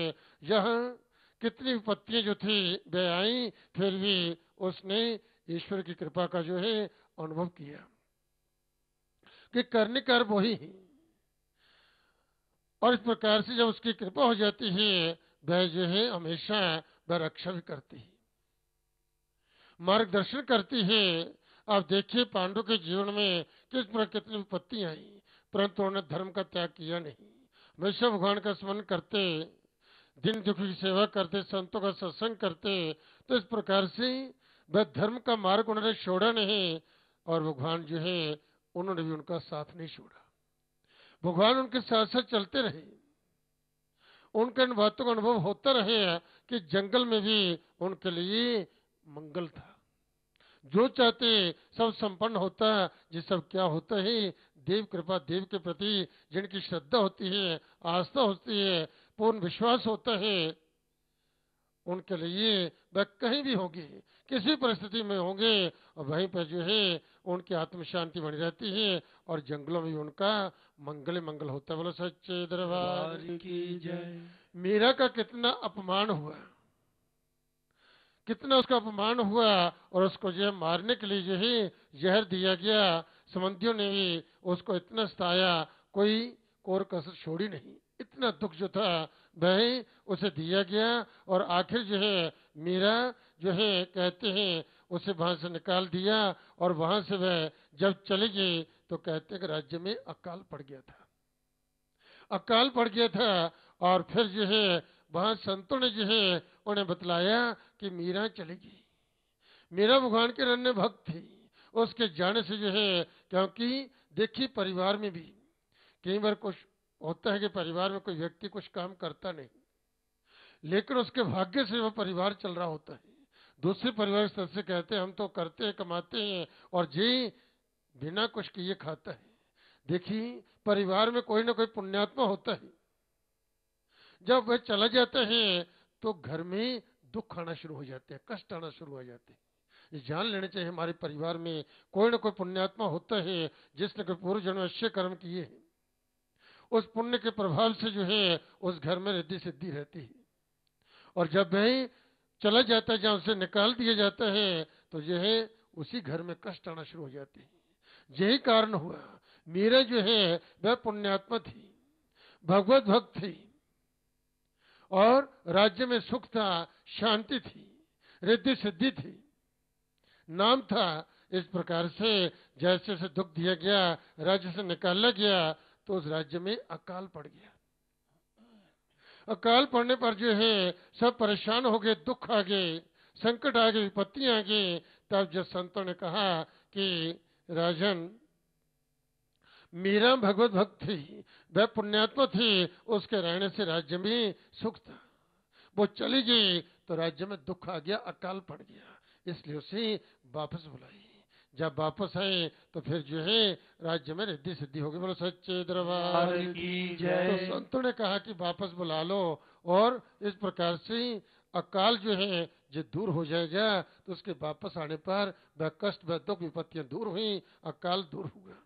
यह कितनी विपत्तियां जो थी वे आई, फिर भी उसने ईश्वर की कृपा का जो है अनुभव किया कि कर्णिकार वही है। और इस प्रकार से जब उसकी कृपा हो जाती है वह जो है हमेशा वह रक्षा भी करती है, मार्गदर्शन करती है। आप देखिए पांडव के जीवन में किस प्रकार कितनी विपत्तियां आई, परंतु उन्होंने धर्म का त्याग किया नहीं, हमेशा भगवान का स्मरण करते, दिन दुखी की सेवा करते, संतों का सत्संग करते। तो इस प्रकार से वह धर्म का मार्ग उन्होंने छोड़ा नहीं और भगवान जो है उन्होंने भी उनका साथ नहीं छोड़ा। भगवान उनके साथ साथ चलते रहे, उनके इन बातों का अनुभव होता रहे कि जंगल में भी उनके लिए मंगल था। जो चाहते सब संपन्न होता, ये सब क्या होता है देव कृपा। देव के प्रति जिनकी श्रद्धा होती है, आस्था होती है, पूर्ण विश्वास होता है, उनके लिए वह कहीं भी होंगे, किसी परिस्थिति में होंगे और वहीं पर जो है उनकी आत्म शांति बनी रहती है और जंगलों में भी उनका मंगल मंगल होता है। बोलो सच्चे दरबार की जय। मीरा का कितना अपमान हुआ, कितना उसका अपमान हुआ और उसको जो है मारने के लिए जो है जहर दिया गया। समंधियों ने भी उसको इतना सताया, कोई कोर कसर छोड़ी नहीं। इतना दुख जो था वह उसे दिया गया और आखिर जो है मीरा जो है कहते हैं उसे वहां से निकाल दिया और वहां से वह जब चली गई तो कहते हैं कि राज्य में अकाल पड़ गया था, अकाल पड़ गया था। और फिर जो है वहां संतों ने जो है उन्हें बतलाया कि मीरा चली गई। मीरा भगवान के अनन्य भक्त थी, उसके जाने से जो है, क्योंकि देखिए परिवार में भी कई बार कुछ होता है कि परिवार में कोई व्यक्ति कुछ काम करता नहीं, लेकिन उसके भाग्य से वह परिवार चल रहा होता है। दूसरे परिवार के सदस्य कहते हैं हम तो करते हैं, कमाते हैं और जी बिना कुछ किए खाता है। देखिए परिवार में कोई ना कोई पुण्यात्मा होता है, जब वह चला जाता है तो घर में दुख आना शुरू हो जाते हैं, कष्ट आना शुरू हो जाते हैं। जान लेने चाहिए हमारे परिवार में कोई ना कोई पुण्यात्मा होता है जिसने कोई पूर्व जन्म अच्छे कर्म किए हैं, उस पुण्य के प्रभाव से जो है उस घर में रिद्धि सिद्धि रहती है। और जब वही चला जाता है जहाँ उसे निकाल दिया जाता है तो यह उसी घर में कष्ट आना शुरू हो जाती है। यही कारण हुआ मीरा जो है वह पुण्यात्मा थी, भगवत भक्त थी और राज्य में सुख था, शांति थी, रिद्धि सिद्धि थी, नाम था। इस प्रकार से जैसे उसे दुख दिया गया, राज्य से निकाला गया तो उस राज्य में अकाल पड़ गया। अकाल पड़ने पर जो है सब परेशान हो गए, दुख आ गए, संकट आ गए, विपत्ति आ गई। तब जब संतों ने कहा कि राजन मीरा भगवत भक्त थी, वह पुण्यात्मा थी, उसके रहने से राज्य में सुख था, वो चली गई तो राज्य में दुख आ गया, अकाल पड़ गया, इसलिए उसे वापस बुलाई। जब वापस आए तो फिर जो है राज्य में रिद्धि सिद्धि होगी। बोलो सच्चे दरबार की जय। तो संतों ने कहा कि वापस बुला लो और इस प्रकार से अकाल जो है जो दूर हो जाएगा। तो उसके वापस आने पर वह कष्ट, वह दुख, विपत्तियां दूर हुई, अकाल दूर हुआ।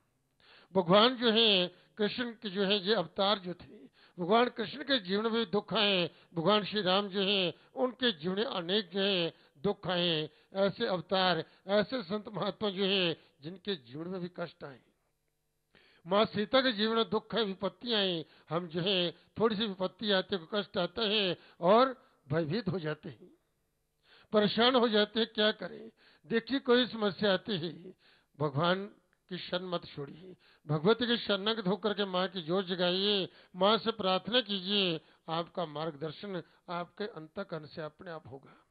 भगवान जो है कृष्ण के जो है ये अवतार जो थे, भगवान कृष्ण के जीवन में दुख आए, भगवान श्री राम जो है उनके जीवन में अनेक जो है दुख आए। ऐसे अवतार, ऐसे संत महात्मा जो है जिनके जीवन में भी कष्ट आए। माँ सीता के जीवन में दुख है, विपत्ति आई। हम जो है थोड़ी सी विपत्ति आते, कष्ट आता है और भयभीत हो जाते हैं, परेशान हो जाते हैं, क्या करें। देखिए कोई समस्या आती है, भगवान की शरण मत छोड़िए, भगवती के शरणागत होकर के माँ की जोर जगाइए, माँ से प्रार्थना कीजिए, आपका मार्गदर्शन आपके अंतःकरण से अपने आप होगा।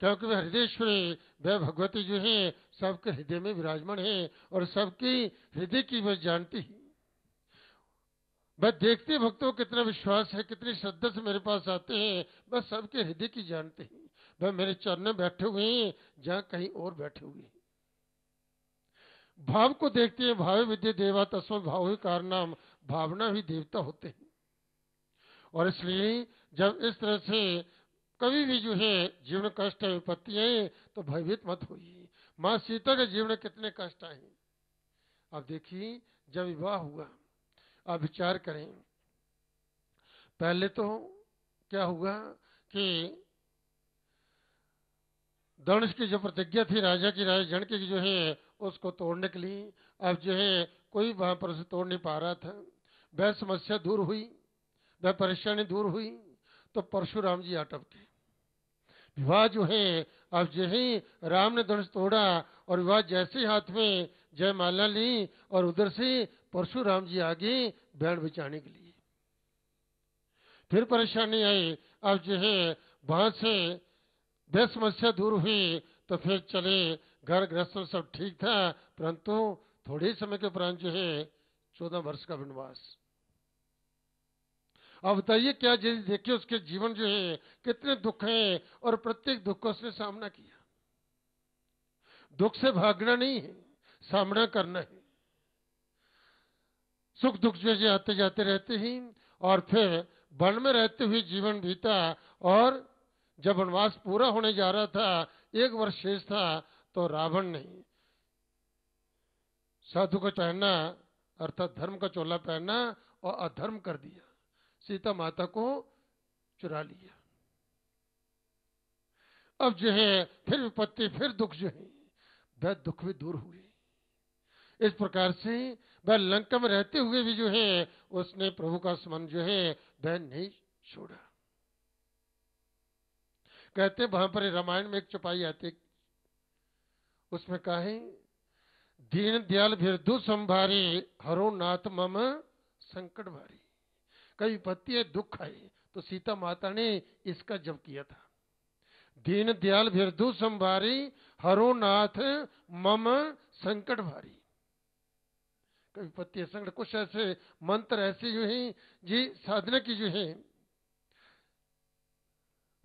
क्योंकि वह हृदयेश्वरी, वह भगवती जो है सबके हृदय में विराजमान है और सबकी हृदय की वह जानती है, वह देखते भक्तों कितना विश्वास है, कितनी श्रद्धा से मेरे पास आते हैं, वह सबके हृदय की जानते हैं। वह मेरे चरण में बैठे हुए हैं, जहाँ कहीं और बैठे हुए हैं। भाव को देखते हैं, भावे विद्या देवा तस्मै भावे कारणाम, भावना ही देवता होते हैं। और इसलिए जब इस तरह से कभी भी जो है जीवन कष्ट है, विपत्ति है, तो भयभीत मत होइए। माँ सीता के जीवन में कितने कष्ट आए। अब देखिए जब विवाह हुआ, अब विचार करें, पहले तो क्या हुआ कि दंश की जो प्रतिज्ञा थी राजा की, राजा जनक की जो है उसको तोड़ने के लिए, अब जो है कोई वहाँ पर उसे तोड़ नहीं पा रहा था, वह समस्या दूर हुई, वह परेशानी दूर हुई। तो परशुराम जी आटप के विवाह जो है, अब जो है राम ने धनुष तोड़ा और विवाह जैसे हाथ में जयमाला ली और उधर से परशुराम जी आ गए बैण बिछाने के लिए। फिर परेशानी आई, अब जो है वहाँ से वह समस्या दूर हुई। तो फिर चले घर गृहस्थ, सब ठीक था, परंतु थोड़े ही समय के उपरांत जो है 14 वर्ष का वनवास। अब बताइए क्या चीज देखिए, उसके जीवन जो है कितने दुख हैं और प्रत्येक दुख का उसने सामना किया। दुख से भागना नहीं है, सामना करना है। सुख दुख जो है आते जाते रहते हैं। और फिर वन में रहते हुए जीवन बीता और जब वनवास पूरा होने जा रहा था, 1 वर्ष शेष था, तो रावण ने साधु का पहनना अर्थात धर्म का चोला पहना और अधर्म कर दिया, सीता माता को चुरा लिया। अब जो है फिर विपत्ति, फिर दुख जो है, वह दुख भी दूर हुए। इस प्रकार से वह लंका में रहते हुए भी जो है उसने प्रभु का स्मरण जो है वह नहीं छोड़ा। कहते वहां पर रामायण में एक चौपाई आती, उसमें कहे दीन दयाल भिर्धु संभारी, हरो नाथ मम संकट भारी। कई विपत्ति दुख आए तो सीता माता ने इसका जप किया था, दीन दयाल भिर्धु संभारी, हरो नाथ मम संकट भारी। कई विपत्ति संकट, कुछ ऐसे मंत्र ऐसे जो है जी साधना की जो है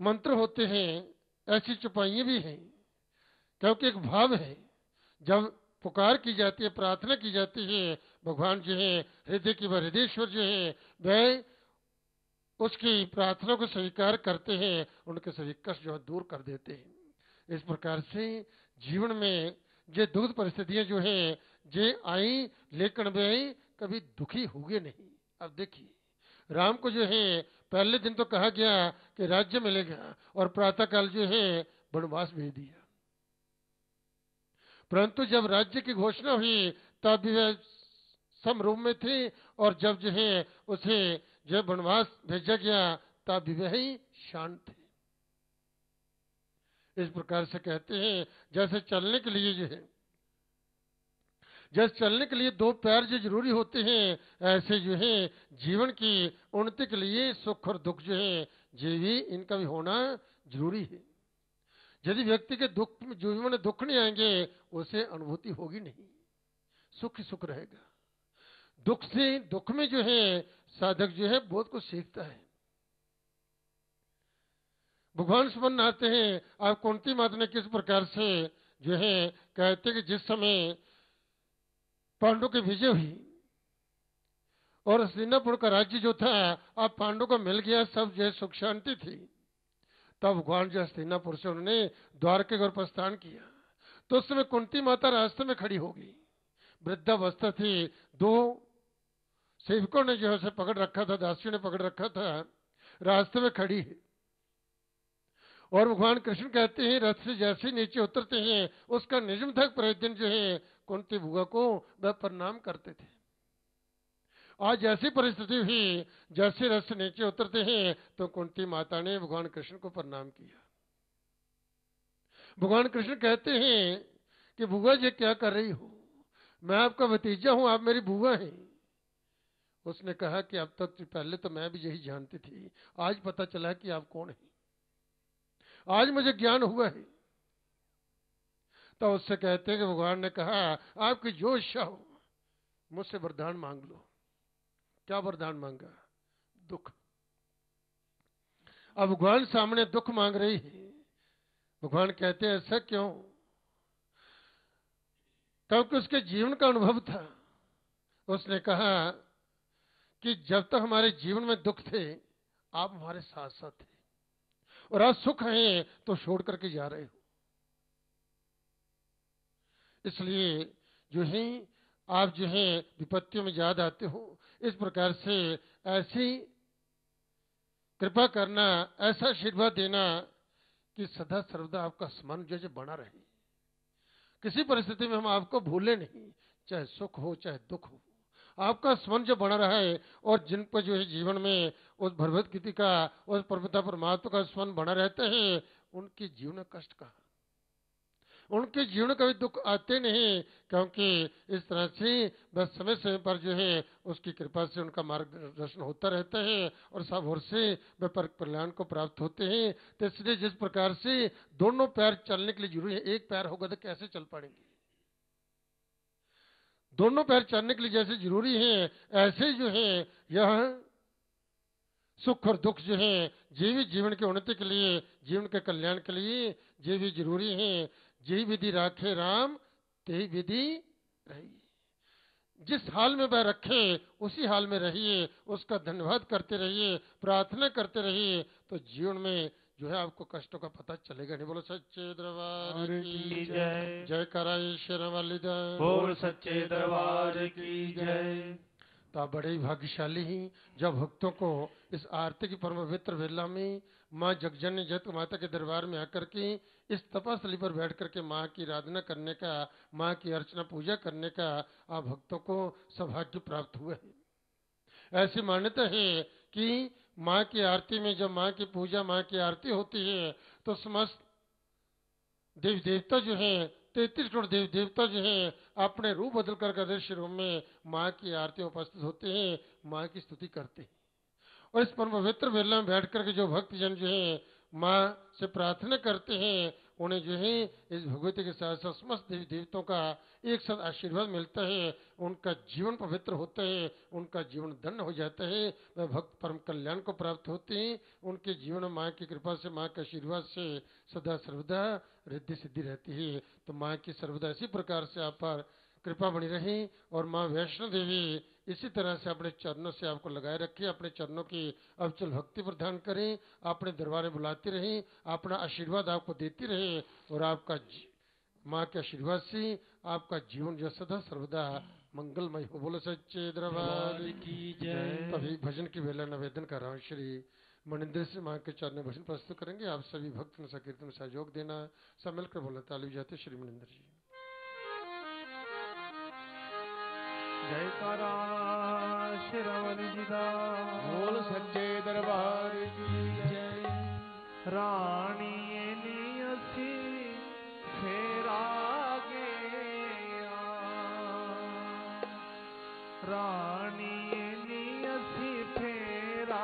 मंत्र होते हैं, ऐसी चुपाइयाँ भी हैं। क्योंकि एक भाव है, जब पुकार की जाती है, प्रार्थना की जाती है, भगवान जो है हृदय की, वह हृदयेश्वर जो है वह उसकी प्रार्थना को स्वीकार करते हैं, उनके सभी कष्ट जो है दूर कर देते हैं। इस प्रकार से जीवन में ये दुख परिस्थितियां जो हैं ये आई, लेकिन वे कभी दुखी हुए नहीं। अब देखिए राम को जो है पहले दिन तो कहा गया कि राज्य मिलेगा और प्रातः काल जो है वनवास भेज दिया, परंतु जब राज्य की घोषणा हुई तब भी वे समरूप में थे, और जब जो है उसे जब वनवास भेजा गया तब भी वह शांत थे। इस प्रकार से कहते हैं जैसे चलने के लिए जो है, जैसे चलने के लिए दो पैर जो जरूरी होते हैं, ऐसे जो है जीवन की उन्नति के लिए सुख और दुख जो है जीवी इनका भी होना जरूरी है। यदि व्यक्ति के दुख में जीवन में दुख नहीं आएंगे उसे अनुभूति होगी नहीं, सुख ही सुख रहेगा। दुख से दुख में जो है साधक जो है बहुत कुछ सीखता है। भगवान स्मरण आते हैं, आप कुंती माता ने किस प्रकार से जो है कहते कि जिस समय पांडव की विजय हुई और हस्तिनापुर का राज्य जो था अब पांडव को मिल गया, सब जो है सुख शांति थी, तब भगवान जो हस्तिनापुर से उन्होंने द्वारका की ओर प्रस्थान किया। तो उस समय कुंती माता रास्ते में खड़ी हो गई, वृद्धावस्था थी, दो सेवकों ने जो है उसे पकड़ रखा था, दासियों ने पकड़ रखा था, रास्ते में खड़ी है। और भगवान कृष्ण कहते हैं रथ से जैसे नीचे उतरते हैं उसका निजम था प्रतिदिन जो है कुंती भुआ को वह प्रणाम करते थे। आज ऐसी परिस्थिति हुई, जैसे रथ से नीचे उतरते हैं तो कुंती माता ने भगवान कृष्ण को प्रणाम किया। भगवान कृष्ण कहते हैं कि भुआ जी क्या कर रही हो, मैं आपका भतीजा हूं, आप मेरी भुआ हैं। उसने कहा कि अब तक पहले तो मैं भी यही जानती थी, आज पता चला कि आप कौन हैं, आज मुझे ज्ञान हुआ है। तो उससे कहते हैं कि भगवान ने कहा आपकी जो इच्छा हो मुझसे वरदान मांग लो। क्या वरदान मांगा? दुख। अब भगवान सामने दुख मांग रही है। भगवान कहते हैं ऐसा क्यों? क्योंकि उसके जीवन का अनुभव था। उसने कहा कि जब तक हमारे जीवन में दुख थे आप हमारे साथ साथ थे, और आज सुख है तो छोड़ करके जा रहे हो, इसलिए जो है आप जो है विपत्तियों में याद आते हो। इस प्रकार से ऐसी कृपा करना, ऐसा आशीर्वाद देना कि सदा सर्वदा आपका स्मरण जो बना रहे, किसी परिस्थिति में हम आपको भूले नहीं, चाहे सुख हो चाहे दुख हो, आपका स्मरण जो बना रहा है। और जिन पर जो है जीवन में उस भगवत गीता का, उस परमपिता परमात्मा का स्मरण बना रहता है, उनके जीवन कष्ट का, उनके जीवन का भी दुख आते नहीं, क्योंकि इस तरह से बस समय समय पर जो है उसकी कृपा से उनका मार्गदर्शन होता रहता है और सब ओर से वे कल्याण को प्राप्त होते हैं। तो इसलिए जिस प्रकार से दोनों पैर चलने के लिए जरूरी है, एक पैर होगा तो कैसे चल पाएंगे? दोनों पैर चलने के लिए जैसे जरूरी है, ऐसे जो है यह सुख और दुख जो है जीवी जीवन की उन्नति के लिए, जीवन के कल्याण के लिए जीवी जरूरी है। जी विधि राखे राम तेई विधि रही, जिस हाल में वह रखे उसी हाल में रहिए, उसका धन्यवाद करते रहिए, प्रार्थना करते रहिए, तो जीवन में जो है आपको कष्टों का पता चलेगा नहीं। बोलो सच्चे दरबार की जय, जय कराई शेरवाली जय, बोल सच्चे दरबार की जय। तो आप बड़े भाग्यशाली ही जब भक्तों को इस आरती की परम पवित्र वेला में माँ जगजननी जगत माता के दरबार में आकर के इस तपस्थली पर बैठ करके माँ की आराधना करने का, माँ की अर्चना पूजा करने का आप भक्तों को सौभाग्य प्राप्त हुआ है। ऐसी मान्यता है कि माँ की आरती में जब माँ की पूजा, माँ की आरती होती है तो समस्त देवी देवता जो है 33 करोड़ देवी देवता जो है अपने रूप बदल कर दृश्य रूप में माँ की आरती उपस्थित होते हैं, माँ की स्तुति करते हैं। और इस परम पवित्र वेला में बैठ करके जो भक्तजन जो है माँ से प्रार्थना करते हैं, उन्हें जो है इस भगवती के साथ साथ समस्त देवी देवताओं का एक साथ आशीर्वाद मिलता है, उनका जीवन पवित्र होता है, उनका जीवन धन्य हो जाता है, वह भक्त परम कल्याण को प्राप्त होते हैं। उनके जीवन में माँ की कृपा से, माँ के आशीर्वाद से सदा सर्वदा रिद्धि सिद्धि रहती है। तो माँ की सर्वदा इसी प्रकार से आप पर कृपा बनी रहे और माँ वैष्णो देवी इसी तरह से अपने चरणों से आपको लगाए रखें, अपने चरणों की अविचल भक्ति प्रदान करें, अपने दरबार में बुलाती रहें, अपना आशीर्वाद आपको देती रहें और आपका माँ के आशीर्वाद से आपका जीवन जो सदा सर्वदा मंगलमय हो। बोलो सच्चे दरबार की जय। अभी भजन की बेला निवेदन कर रहा हूँ। श्री मनिंदर से माँ के चरण भजन प्रस्तुत करेंगे। आप सभी भक्त ने संकीर्तन में सहयोग देना। सब मिलकर बोला ताली जाते श्री मनिंदर जी। जयकारा श्री जी दा। बोल सच्चे दरबार की जय। रानी ने असी फेरा गया, रानी ने असी फेरा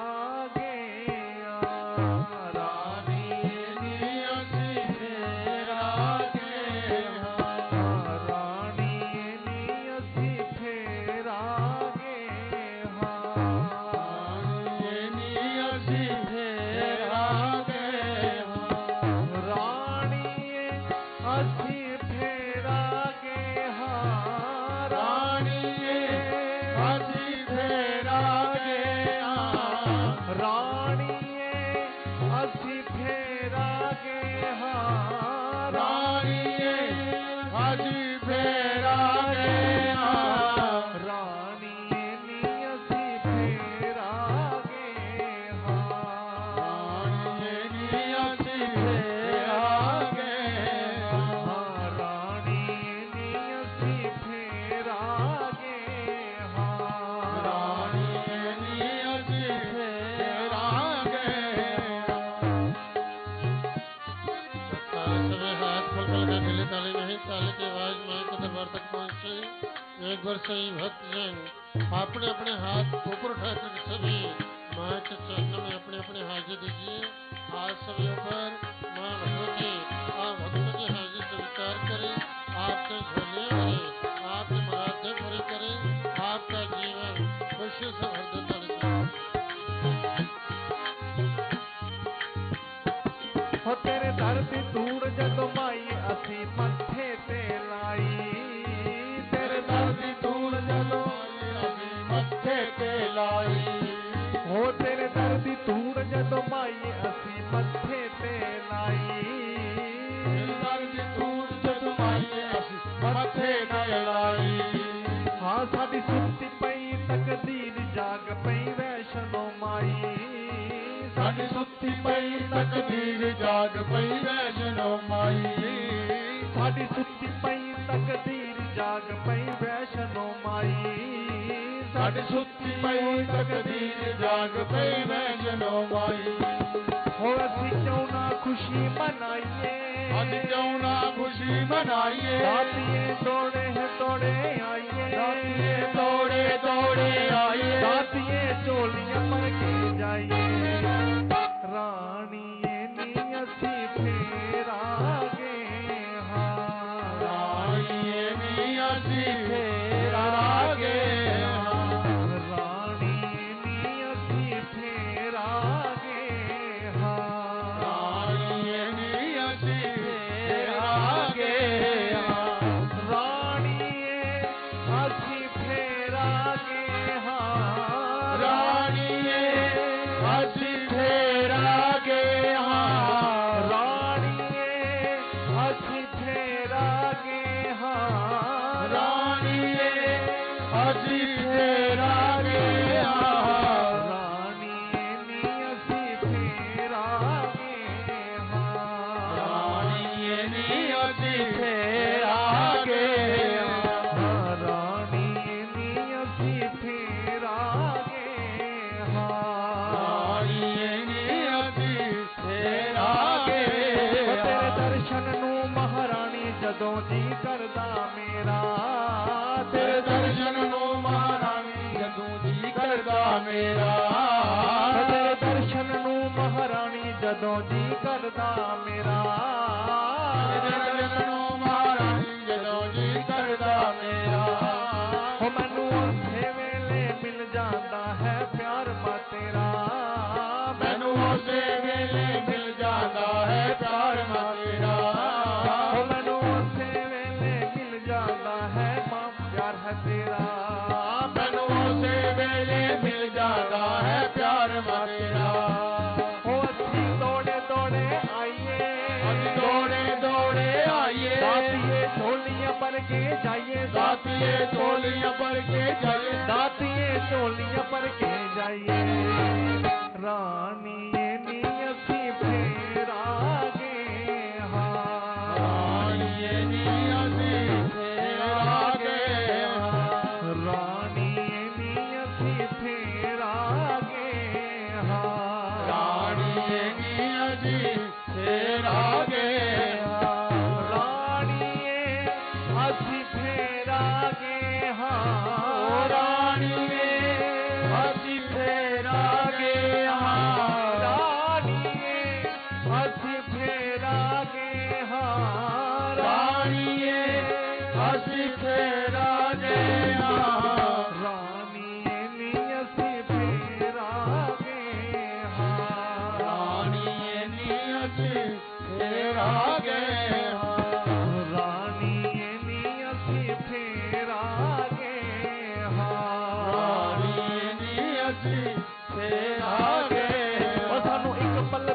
एक बार सही भक्तजन आपने अपने हाथ ऊपर उठाकर सभी माँ के चरणों में अपने अपने हाजिर दीजिए। हाथ सभी ऊपर, माँ भक्तों की हाजिर स्वीकार करें। आपके झोले भरे, आपके मुरादें पूरी करें, आपका जीवन खुशी से भर देता रहे। हो तेरे दर से दूर जग माई असी मथे से लाई, हो तेरे दर दी धूड़ जदों माई असी मथे ते लाई, दर दी धूड़ जदों माई असी मथे ते लाई। हाँ साडी सुती पई तकदीर जाग पई वैष्णो माई, साडी सुती पई तकदीर जाग पई वैष्णो माई, साडी सुती पई तकदीर जाग पई वैष्णो माई, साडी सुती पई तकदीर जाग पई वैष्णो माई। हो असीं क्यों ना खुशी मनाइए, असीं क्यों ना खुशी मनाइए, दातिये दौड़े दौड़े आइए, दातिये दौड़े दौड़े आइए, दातिये चोलियां पर के जाइए। रानी नी असीं फेरा गए हां, रानी नी असीं फेरा गए, जदों जी करदा मेरा, महारानी जदों जी करदा मेरा। हो मैनू उसे वेले मिल जाता है प्यार मां तेरा, मैनू उसे वेले मिल जाता है प्यार मां तेरा, हो मैनू उसे वेले मिल जाता है मां के जाइए, दातिये चोलियां पर के जाइए, दातिये चोलियां पर के जाइए। रानी नियति फेर आगे हाँ, रानी नियति फेर आगे हाँ, रानी नियति फेर आगे हाँ, रानी नियति फेर आगे पल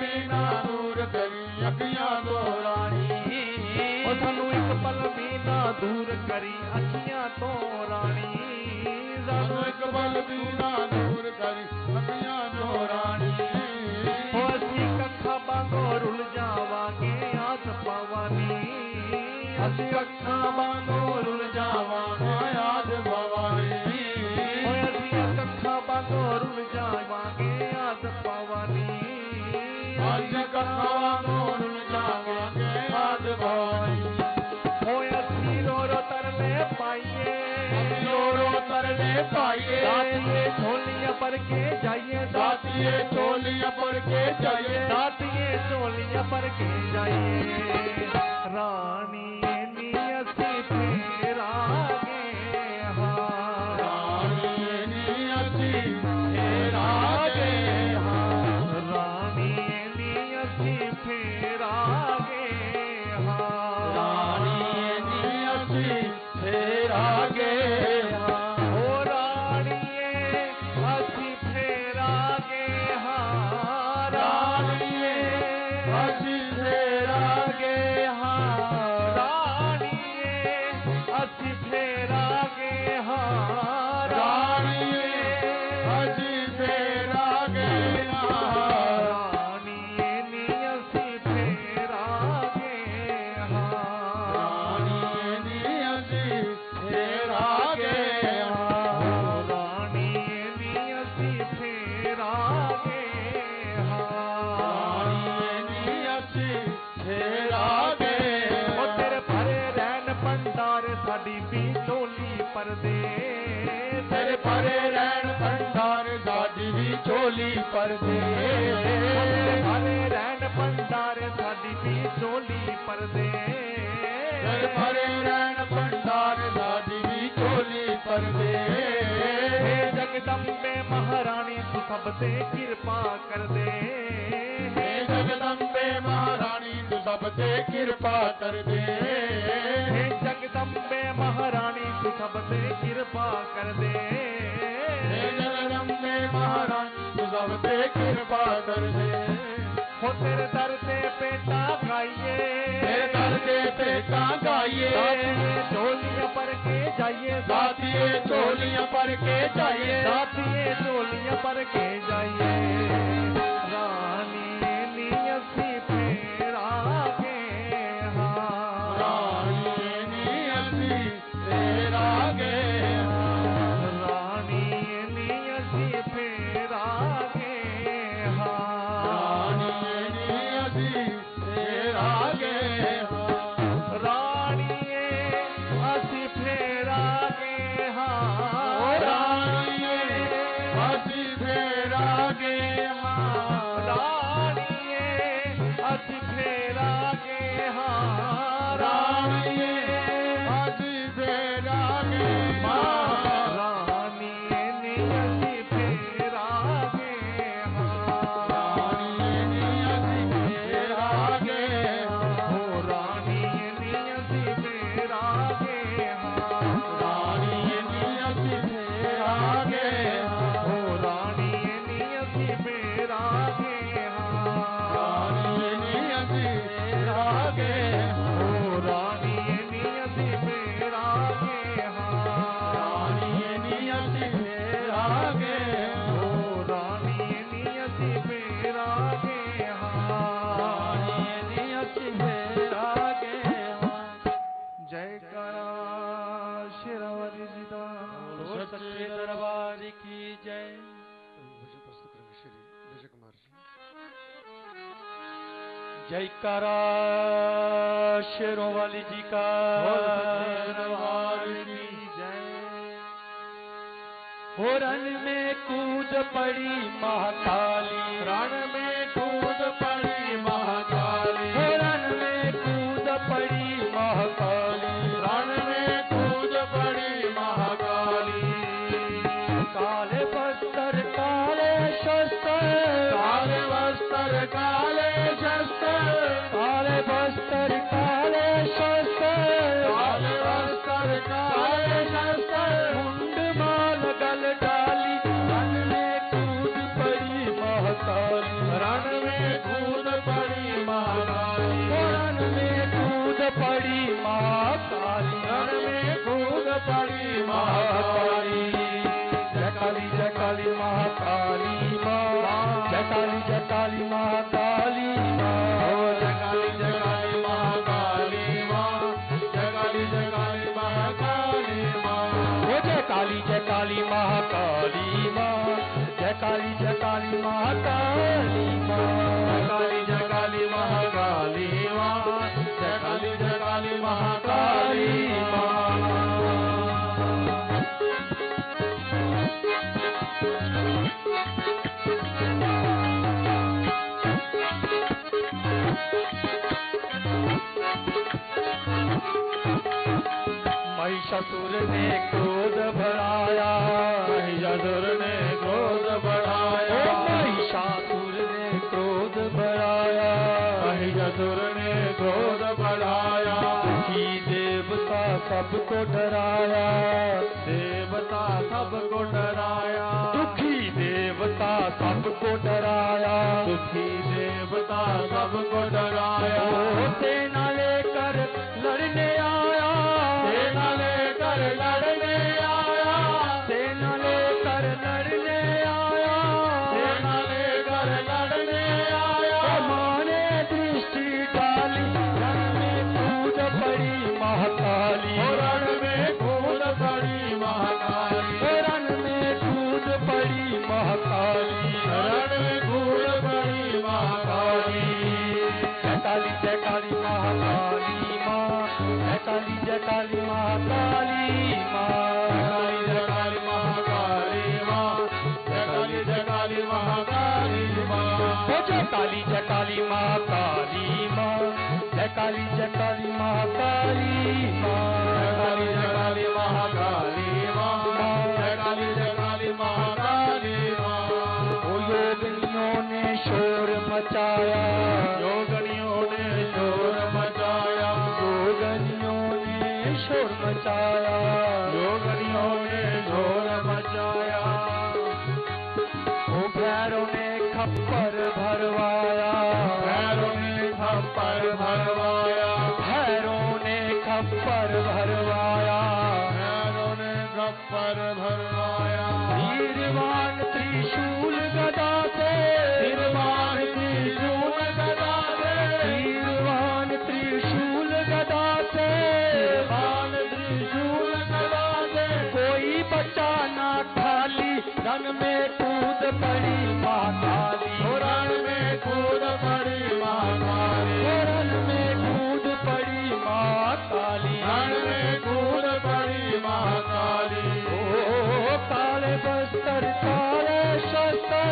बिना दूर करी अखियां तो रानी, और सानू एक पल बिना दूर करी अखियां तो रानी, सानू एक पल बिना दूर करी अखियां तो रानी। और असी अखा बांगो रुल जावांगे आस भवानी, असी अखा बांगो रुल जावांगे आस भवानी, और असी अखा बांगो रुल जावांगे आस भवानी। आज कहाँ कौन जावांगे आज भाई, होया सीरोरो तरले पाइये, सीरोरो तरले पाइये, दातिये चोलियां पर के जाइए, दातिये चोलियां पर के जाइए, दातिये चोलियां पर के जाइए। रानी नियति फेर आगे हाँ, रानी नियति फेर आगे हाँ, फिर आगे हाँ, रानी नियति फिर आगे हाँ, हो रानी हसी फिर आगे हाँ, रानी हसी फिर आगे हाँ, रानी हसी फिर आगे हाँ, रानी हसी फिर आगे हाँ, चोली पर दे भरे रैन भंडार साडी भी चोली पर दे, भरे रैन भंडार साडी भी चोली पर दे। हे जगदम्बे महारानी तू सब ते कृपा कर दे, हे जगदम्बे महारानी तू सब ते कृपा कर दे, हे जगदम्बे महारानी तू सब ते कृपा कर दे, महारानी तू सब ते कृपा कर दे। हो तेरे दर से पेटा गाइए, तेरे दर से पेटा गाइए, दातिये चोलियां पर के जाइए, दातिये चोलियां पर के जाइए, दातिये चोलियां पर के जाइए। रानी नियति फेर आगे हाँ, रानी नियति फेर आगे आगे। जयकारा शेरों वाली जी का हो। रण में कूद पड़ी महाकाली, रण में कूद पड़ी महाकाली, हो रण में कूद पड़ी महाकाली, रण में कूद पड़ी महाकाली। काले वस्त्र काले शस्त्र, काले वस्त्र काले शस्त्र, काले वस्त्र काले शस्त्र, काले वस्त्र काले शस्त्र। रण में कूद पड़ी महाकाली, रण में कूद पड़ी महाकाली, रण में कूद पड़ी महाकाली। जय काली जय काली महाकाली माँ, जय काली महाकाली माँ, जय काली जय काली महाकाली माँ, जय काली महाकाली माँ, जय काली महाकाली माँ। जय काली महाकाली माँ, जय काली महाकाली माँ, जय काली महाकाली माँ। महिषासुर ने क्रोध भराया, महिषासुर ने क्रोध बढ़ाया, महिषासुर ने क्रोध बढ़ाया, महिषासुर ने क्रोध बढ़ाया। ही देवता सबको डराया, देवता सबको डराया, दुखी देवता सबको डराया, दुखी देवता सबको डराया। सेना लेकर लड़ने आया, सेना लेकर लड़ने आया, सेना लेकर लड़ने आया, सेना लेकर लड़ने आया। माने दृष्टि डाली, रण में कूद पड़ी महाकाली, रण में कूद पड़ी महाकाली, रण में कूद पड़ी महाकाली, रण में कूद पड़ी महाकाली। जय काली महाकाली माँ, जय काली महाकाली माँ, काली जय काली महाकाली माँ, जय काली महाकाली माँ, जय काली महाकाली माँ, जय काली महाकाली माँ। योगिनियों ने शोर मचाया, योगिनियों ने शोर मचाया, योगिनियों ने शोर मचाया, योगिनियों ने शोर मचाया। भैरों ने खप्पर भरवाया, भैरों ने खप्पर भरवाया, भैरों ने खप्पर भरवाया, भैरों ने खप्पर भरवाया। वीरवान त्रिशूल गदा से, वीरवान त्रिशूल गदा से, वीरवान त्रिशूल गदा से, वीरवान त्रिशूल गदा से। कोई बचाना खाली, रण में कूद पड़ी महाकाली, रण में कूद पड़ी महाकाली, रण में कूद पड़ी महाकाली, रण में कूद पड़ी महाकाली। ओ काले वस्त्र काले शस्त्र,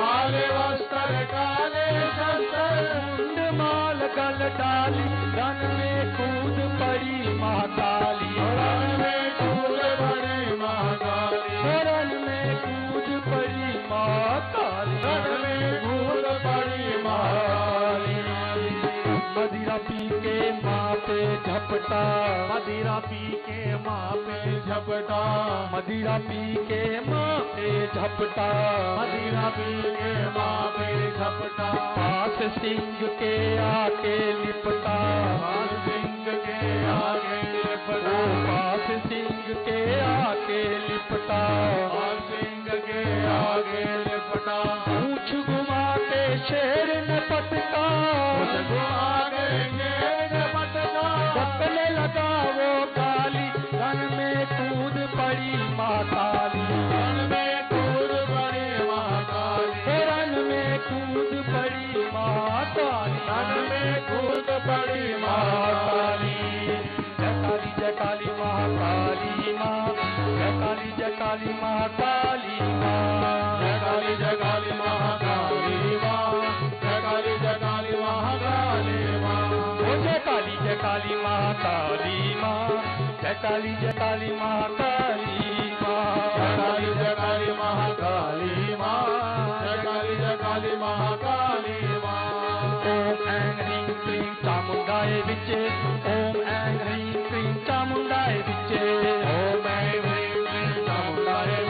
काले वस्त्र काले शस्त्र, मुंड माल गल डाली, रण में कूद पड़ी महाकाली, रण में कूद पड़ी महाकाली, रण में कूद पड़ी महाकाली। मदिरा पी के माँ पे झपटा, मदिरा पी के माँ पे झपटा, मदिरा पी के माँ पे झपटा, मदिरा पी के माँ पे झपटा। पास सिंह के आके लिपटा, पास सिंह के आके लिपटा, पास सिंह के आके लिपटा, आगे लिपटा। पूछ घुमा के शेर ने पटका, पूछ घुमा के शेर ने पटका, बकने लगा वो काली, रण में कूद पड़ी महाकाली, रण में कूद पड़ी महाकाली, रण में कूद पड़ी माता मन में कूद पड़ी महाकाली। जयकाली जयकाली महाकाली माँ, जयकाली जयकाली महाकाली माँ, जयकाली जयकाली महाकाली माँ, जयकाली जयकाली महाकाली माँ, जयकाली जयकाली महाकाली माँ, जयकाली जयकाली महाकाली माँ, जयकाली जयकाली महाकाली माँ, जयकाली जयकाली महाकाली माँ। ओम ऐं ह्रीं क्लीं चामुण्डाय विच्चे, ओम ऐं ह्रीं क्लीं चामुण्डाय विच्चे, ओम ऐं ह्रीं क्लीं चामुण्डाय विच्चे,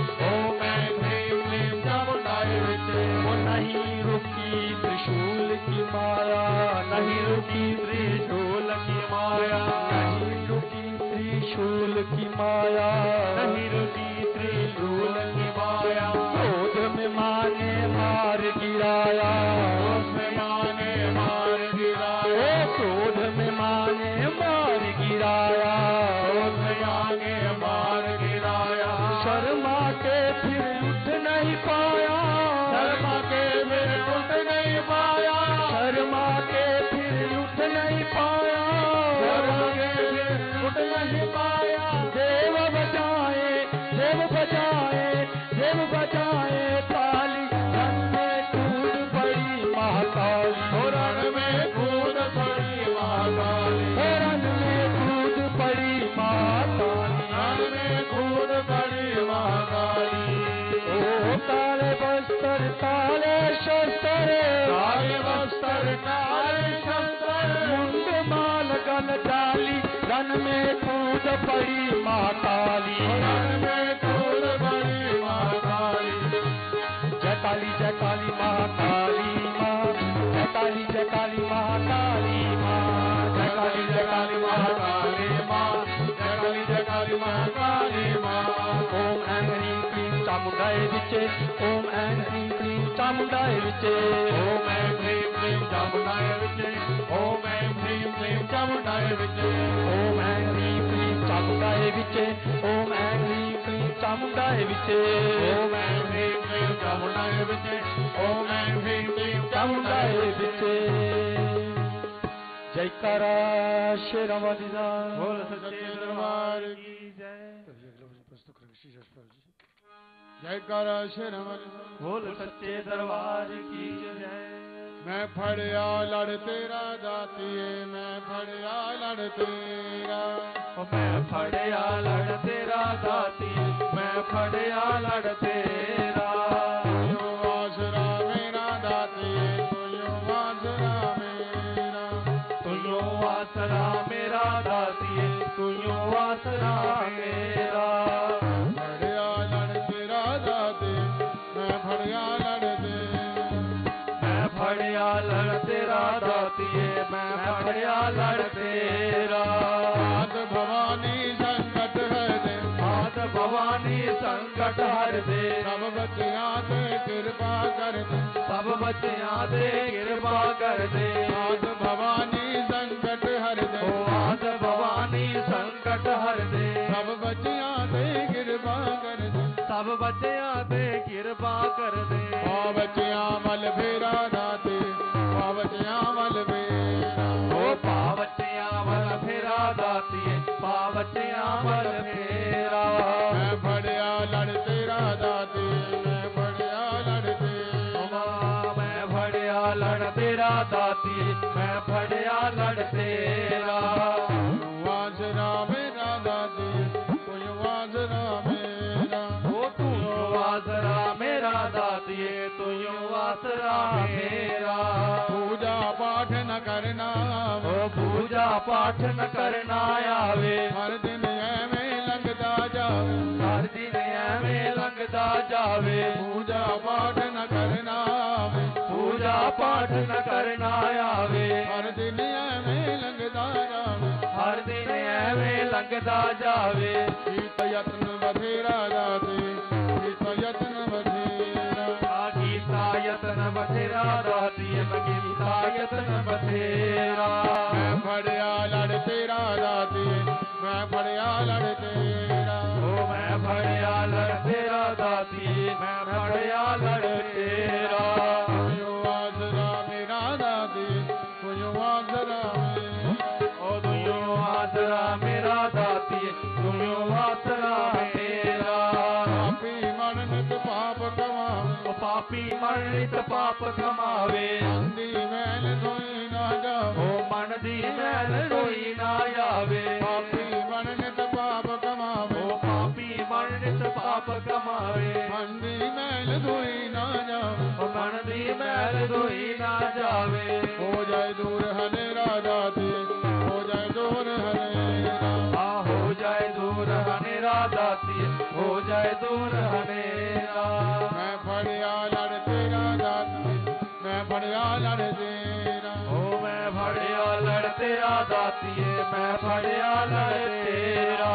ओम ऐं ह्रीं क्लीं चामुण्डाय विच्चे। वो नहीं रुकी त्रिशूल की माया, नहीं रुकी त्रिशूल की माया, नहीं रुकी त्रिशूल की माया, नहीं रुकी त्रिशूल की माया। क्रोध में माने मार गिराया, क्रोध में माने मार गिराया, क्रोध में माने मार गिराया, क्रोध में माने मार गिराया। शर्मा के फिर उठ नहीं पाया, शर्मा के फिर उठ नहीं पाया, शर्मा के फिर उठ नहीं पाया, शर्मा के फिर उठ नहीं पाया। देव बचाए देव बचाए देव बचाए, काली रण में कूद पड़ी महाकाली, रण में कूद पड़ी महाकाली, रण में कूद पड़ी महाकाली, रण में कूद पड़ी महाकाली। ओ काले बस्तर काले शस्त्र, काले बस्तर काले शस्त्र, मुंड माल गल डाली, रण में कूद पड़ी महाकाली, रण में कूद पड़ी महाकाली। जयकाली जयकाली महाकाली माँ, जयकाली जयकाली महाकाली माँ, जयकाली जयकाली महाकाली माँ, जयकाली जयकाली महाकाली माँ। ओम ऐं ह्रीं क्लीं चामुण्डाय विच्चे, ओम ऐं ह्रीं क्लीं चामुण्डाय विच्चे, ओम ऐं ह्रीं क्लीं चामुण्डाय विच्चे, ओम ऐं ह्रीं क्लीं चामुण्डाय विच्चे, ओम ऐं ह्रीं क्लीं चामुण्डाय विच्चे, ओम ऐं ह्रीं क्लीं चामुण्डाय विच्चे, ओम ऐं ह्रीं क्लीं चामुण्डाय विच्चे, ओम ऐं ह्रीं क्लीं चामुण्डाय विच्चे। जयकारा श्री रामाधिदा बोल सच्चे दरबार की जय। जयकारा श्री रामाधिदा बोल सच्चे दरबार की जय। मैं फड़िया लड़ तेरा दातिये, मैं फड़िया लड़ तेरा, मैं फड़िया लड़ तेरा दाती, मैं फड़िया लड़ तेरा। सब बच्चियाँ दे कृपा कर दे, सब बच्चियाँ दे कृपा कर दे। आज भवानी संकट हर दे, आज भवानी संकट हर दे, सब बच्चियाँ दे कृपा कर दे, सब बच्चियाँ दे कृपा कर दे। ओ बच्चियाँ मल फेरा दाते, ओ बच्चियाँ मल फेरा, ओ पावचियाँ मल फेरा दाती, पावचियाँ मल फेरा। मैं फड़िया लड़ तेरा दाती, मैं फड़िया लड़ तेरा, मैं फड़िया लड़ तेरा दाती, मैं फड़िया लड़ तेरा। वाजरा मेरा दाती, कोई वाजरा मेरा, वो तू वाजरा मेरा दाती, तू वाजरा मेरा। पूजा पाठ न करना, वो पूजा पाठ न करना आवे, हर दिन ऐवें लगदा जावे, हर दिन ऐवें लगदा जावे। पूजा पाठ न करना, पूजा पाठ न करना आवे, हर दिन ऐवें लगदा जावे, हर दिन ऐवें लगदा जावे। गीत यत्न बधेरा दाते, गीत यत्न बधेरा, गीता यत्न बधेरा दाती, गीता यत्न बधेरा। मैं फड़िया लड़ तेरा दाती, मैं फड़िया लड़ तेरा, ओ मैं फड़िया लड़ तेरा दाती, मैं फड़िया लड़ तेरा। मर्णित पाप कमावे। ओ मन दी मैल रोई ना जावे। पापी मर्णित पाप कमावे। ओ पापी मर्णित पाप कमावे। मन दी मैल रोई ना जावे। ओ मन दी मैल रोई ना जावे। हो जाए दूर हरे राजा दी, हो जाए दूर हरे राजा, हो जाए दूर हरे राजा दी, हो जाए दूर हरे राजा। मैं बढ़िया लड़ तेरा जाती, मैं बढ़िया लड़ तेरा। हो मैं बढ़िया लड़ तेरा जाती है, मैं बढ़िया लड़ तेरा।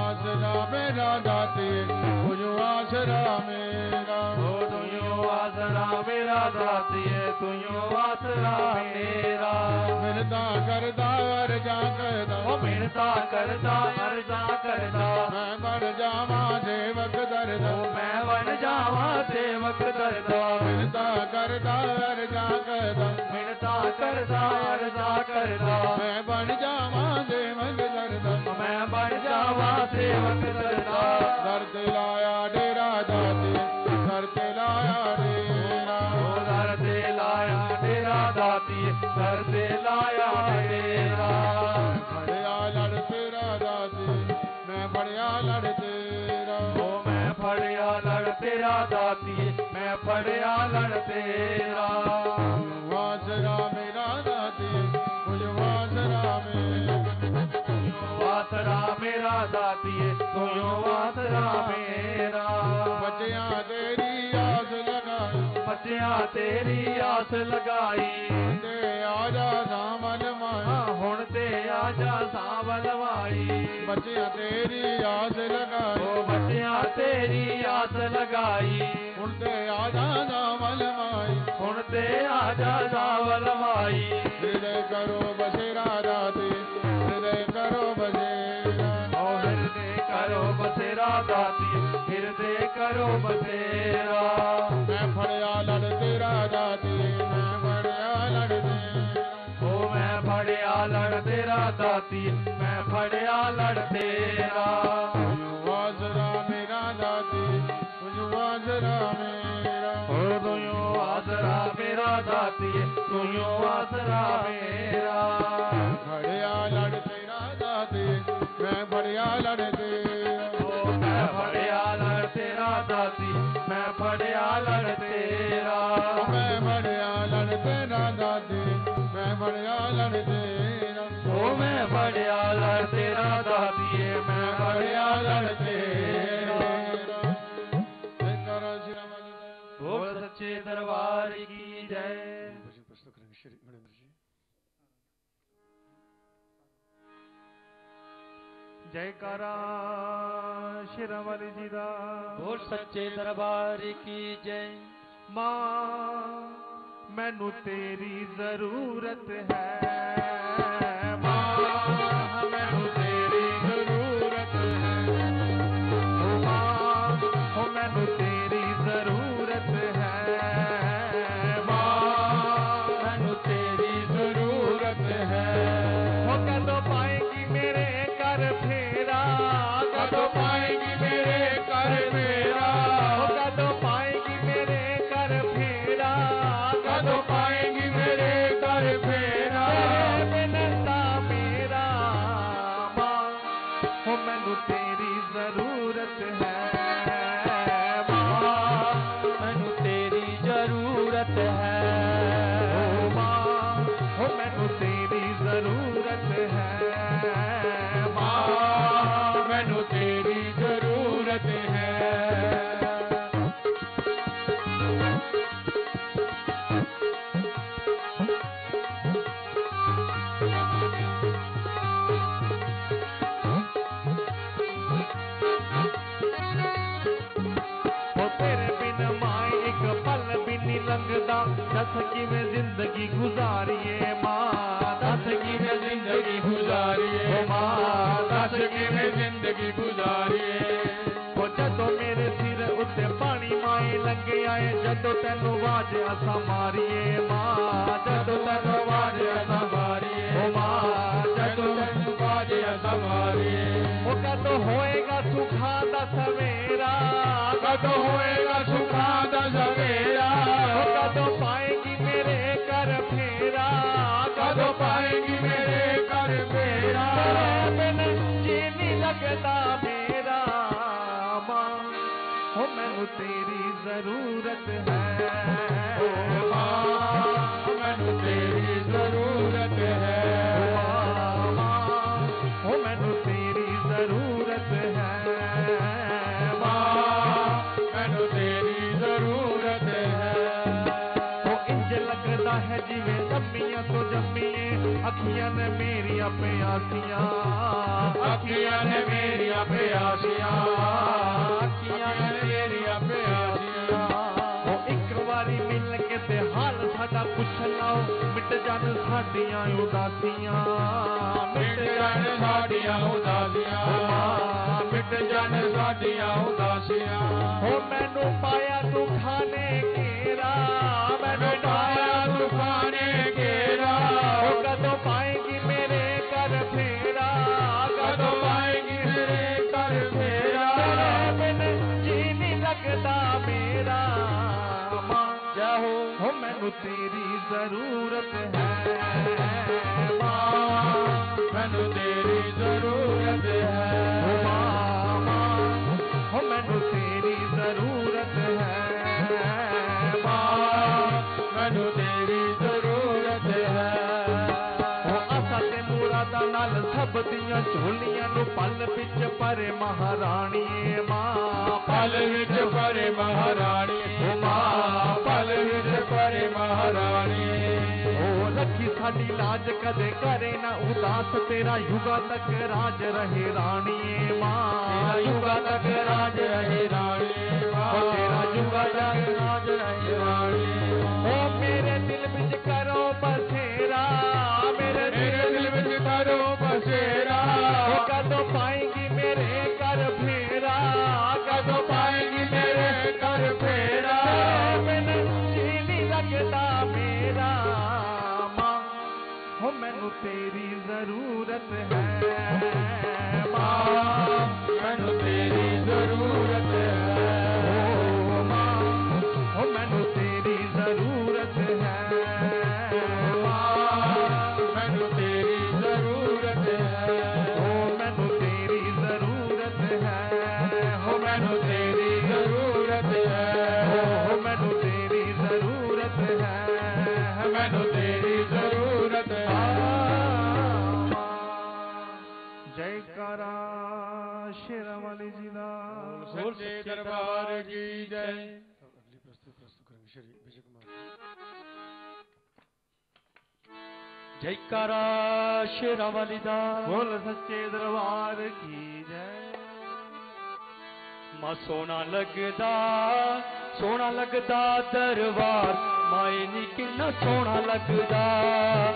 आसरा मेरा जाती, तुझो आसरा मेरा। हो तुझो आसरा मेरा जाती है, तुझो आसरा मेरा। मिनता करता हर जा करता, वो मिनता करता हर जा करता। मैं बन जावा सेवक दरदा, मैं बन जावा सेवक दरदा। मिनता करता हर जा करता, मिनता करता हर जा करता। मैं बन जावा सेवक दरदा, मैं बन जावा सेवक दरदा। दर्द लाया डेरा दादी, दर्द लाया डेरा। ओ दर्द लाया डेरा दादी, दर्द लाया डेरा। बढ़िया लड़ तेरा दादी, मैं बढ़िया लड़ तेरा। ओ मैं बढ़िया लड़ तेरा दादी, मैं बढ़िया लड़ तेरा। वासरा मेरा दादी, मुझे वासरा मेरा। आसरा मेरा दाती है, तुझो आसरा मेरा। बच्चिया तेरी आस लगाई, बच्चिया तेरी आस लगाई। ते आजा सावन माई, हुण ते आजा सावन माई। बच्चिया तेरी आस लगाई, ओ बच्चिया तेरी आस लगाई। हुण ते आजा सावन माई, हुण ते आजा सावन माई। हृदय करो बसेरा दाती, हृदय करो बसेरा। और हृदय करो बसेरा दाती, हृदय करो बसेरा। मैं बढ़िया लड़ तेरा दाती, मैं बढ़िया लड़ तेरा। ओ मैं बढ़िया लड़ तेरा दाती, मैं बढ़िया लड़ तेरा। वाजरा मेरा दाती, तुझो वाजरा मेरा। और तुझो वाजरा मेरा दाती, तुझो वाजरा मेरा। बढ़िया लड़ मैं बढ़िया लड़ तेरा। ओ मैं बढ़िया लड़ तेरा दाती, मैं बढ़िया लड़ तेरा। मैं बढ़िया लड़ तेरा दाती, मैं बढ़िया लड़ तेरा। ओ मैं बढ़िया लड़ तेरा दाती, मैं बढ़िया लड़ तेरा। ओ सच्चे दरबार की जय। जयकारा श्री रामली जी दा। बोल सच्चे दरबार की जय। माँ मैनू तेरी जरूरत है, माँ मैनू तेरी जरूरत है। ओ माँ मैनू तेरी जरूरत है, माँ मैनू तेरी जरूरत है। वो कदों पाएगी मेरे कर फेरा, कदों पाएगी मेरे कर फेरा। कदों पाएगी मेरे कर फेरा, कदों पाएगी मेरे कर फेरा। बिनता मेरा माँ, हो मैनू तेरी जरूरत है, माँ मैनू तेरी जरूरत है। माँ हो मैनू तेरी जरूरत है, मैनू तेरी जरूरत है। वो तेरे बिन माँ एक पल भी नहीं लंघदा। दस की में जिंदगी गुजारिए माँ, दस की में जिंदगी गुजारिए माँ, दस की में जिंदगी गुजारिए। वो जदों मेरे सिर उत्ते पानी माए लंघे आए, जदों तेनों आवाज असा मारिए माँ, जदों तेनों आवाज असा मारिए माँ, जदों तेनों आवाज असा मारिए। वो कदों होएगा सुखा दा सवेरा, कदों होएगा सुखा दा सवेरा कदों पाएगी मेरे कर फेरा, कदों पाएगी मेरे कर फेरा। मैंने जीनी लगता मेरा माँ हो, मैनू तेरी जरूरत है माँ, मैनू तेरी जरूरत है माँ, हो मैनू तेरी जरूरत है माँ, मैनू तेरी जरूरत है। वो इंज लगता है जिवें लम्मियां तो जम्मिए, अखियां ने मेरिया प्यासियां, अखियां ने मेरिया प्यासियां, अखियां ने मेरिया प्यासियां। वो एक बारी मिल के ते हाल साडा पुछ लाओ, मिट जान साडियां उदासियां, मिट जान साडियां उदासियां, मिट जान साडियां उदासियां। हो मैनू पाया दुखाने घेरा, मैनू पाया दुखाने घेरा। हो कदों पाएगी मेरे कर फेरा, कदों पाएगी मेरे कर फेरा। बिन जीनी लगता मेरा मां जाओ, हो मैनू तेरी जरूरत है माँ, मैनू तेरी जरूरत है माँ, हो मैनू तेरी जरूरत है माँ, मैनू तेरी जरूरत है। हो आसा ते मुरादां नाल सब दियां झोलियां नूं पल विच भरे महाराणी माँ, पल विच भरे महाराणी माँ, पल विच भरे महाराणी। रखी साडी लाज कदे करे ना उदास, तेरा युगा तक राज रहे रानी माँ, युगा तक राज रहे रानी माँ, तेरा युगा तक राज रहे रानी। ओ मेरे दिल विच करो बसेरा, मेरे दिल विच करो बसेरा। कदों पाएगी मेरे कर फेरा, कदों पाएगी मेरे कर फेरा। मैनू जीनी लगता मेरा हो, मैनू तेरी जरूरत है माँ, मैनू तेरी जरूरत है माँ, हो मैनू तेरी जरूरत है माँ, मैनू तेरी जरूरत है, हो मैनू तेरी जरूरत है, हो मैनू तेरी जरूरत है, हो मैनू तेरी जरूरत है, मैनू तेरी जरूरत है। जयकारा शेरा वाली जी दा सच्चे दरबार की जय। अगली प्रस्तुत करेंगे श्री विजय कुमार। जयकारा शेरा वाली दा बोल सच्चे दरबार की जय। मां सोना लगदा दरबार, मायनी किन्ना सोना लगदा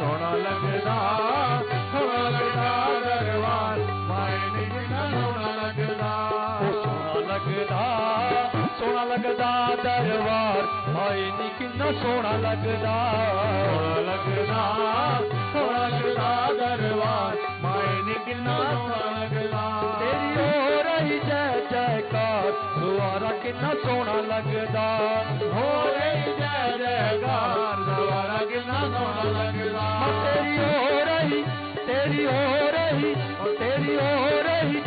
दरबार, मायनी किन्ना सोना लगदा दरबार, मायनी किन्ना सोना लगदा दरबार, मायनी किन्ना सोना लगदा। तेरी हो रही जय जयकार, द्वारा किन्ना सोना लगदा, हो रही जय जयकार, द्वारा किन्ना सोना लगदा। तेरी हो रही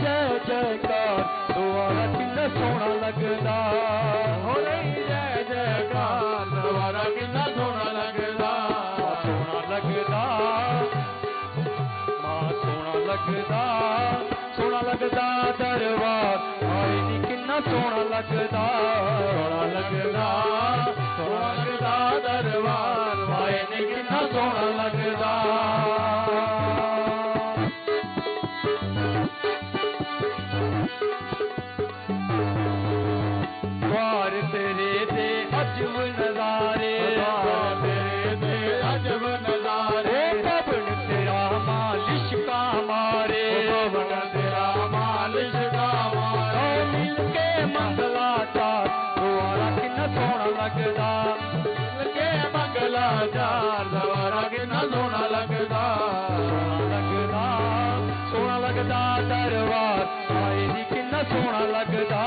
जय जयकार, द्वारा किन्ना सोना लगदा, हो रही जय जयकार, द्वारा किन्ना सोना लगदा। सोना लगदा मां सोना लगदा दरबार, मायनी किन्ना सोना लगदा दरबार, मायनी किन्ना सोना लगदा। द्वार तेरे दे अजब नजारे, तेरे दे अजब नजारे। पवन तेरा मालिश का मारे, पवन तेरा मालिश का मारे। मिल के मंगला चार, द्वारा किन्ना सोना लगदा, मिल के मंगला चार, द्वारा किन्ना सोना लगदा। सोना लगदा दरबार, मायनी किन्ना सोना लगदा,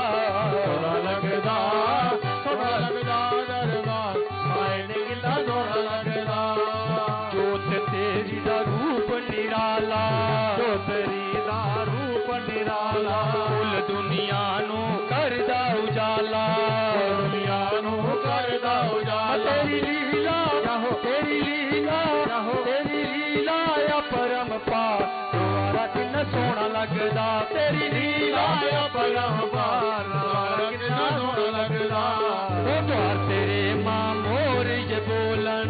सोना लगदा। तेरी लीला रहो, तेरी लीला रहो, तेरी लीला या परम पार, तुम्हारा कितना सोना लगदा, तेरी लीला या परम पार, तुम्हारा कितना सोना लगदा। ओ द्वार तेरे मां मोर ये बोलन,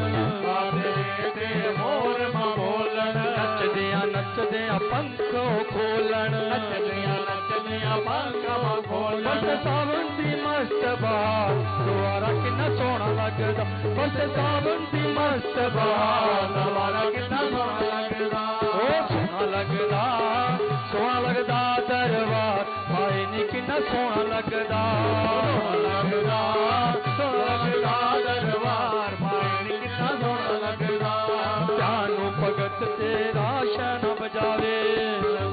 तेरे मोर मां बोलन, नचदियां पंखो खोलन, नचदियां पंखो खोलन, सावन दी मस्त बहार, तुम्हारा कितना सोना लगदा, बस सावन दी मस्त बहार, तुम्हारा कितना सोना लगदा। ओ सोना लगदा, सोना लगदा दरबार, भाई ने कितना सोना लगदा, सोना लगदा, सोना लगदा दरबार, भाई ने कितना सोना लगदा। जानो भगत तेरा शरण बजावे,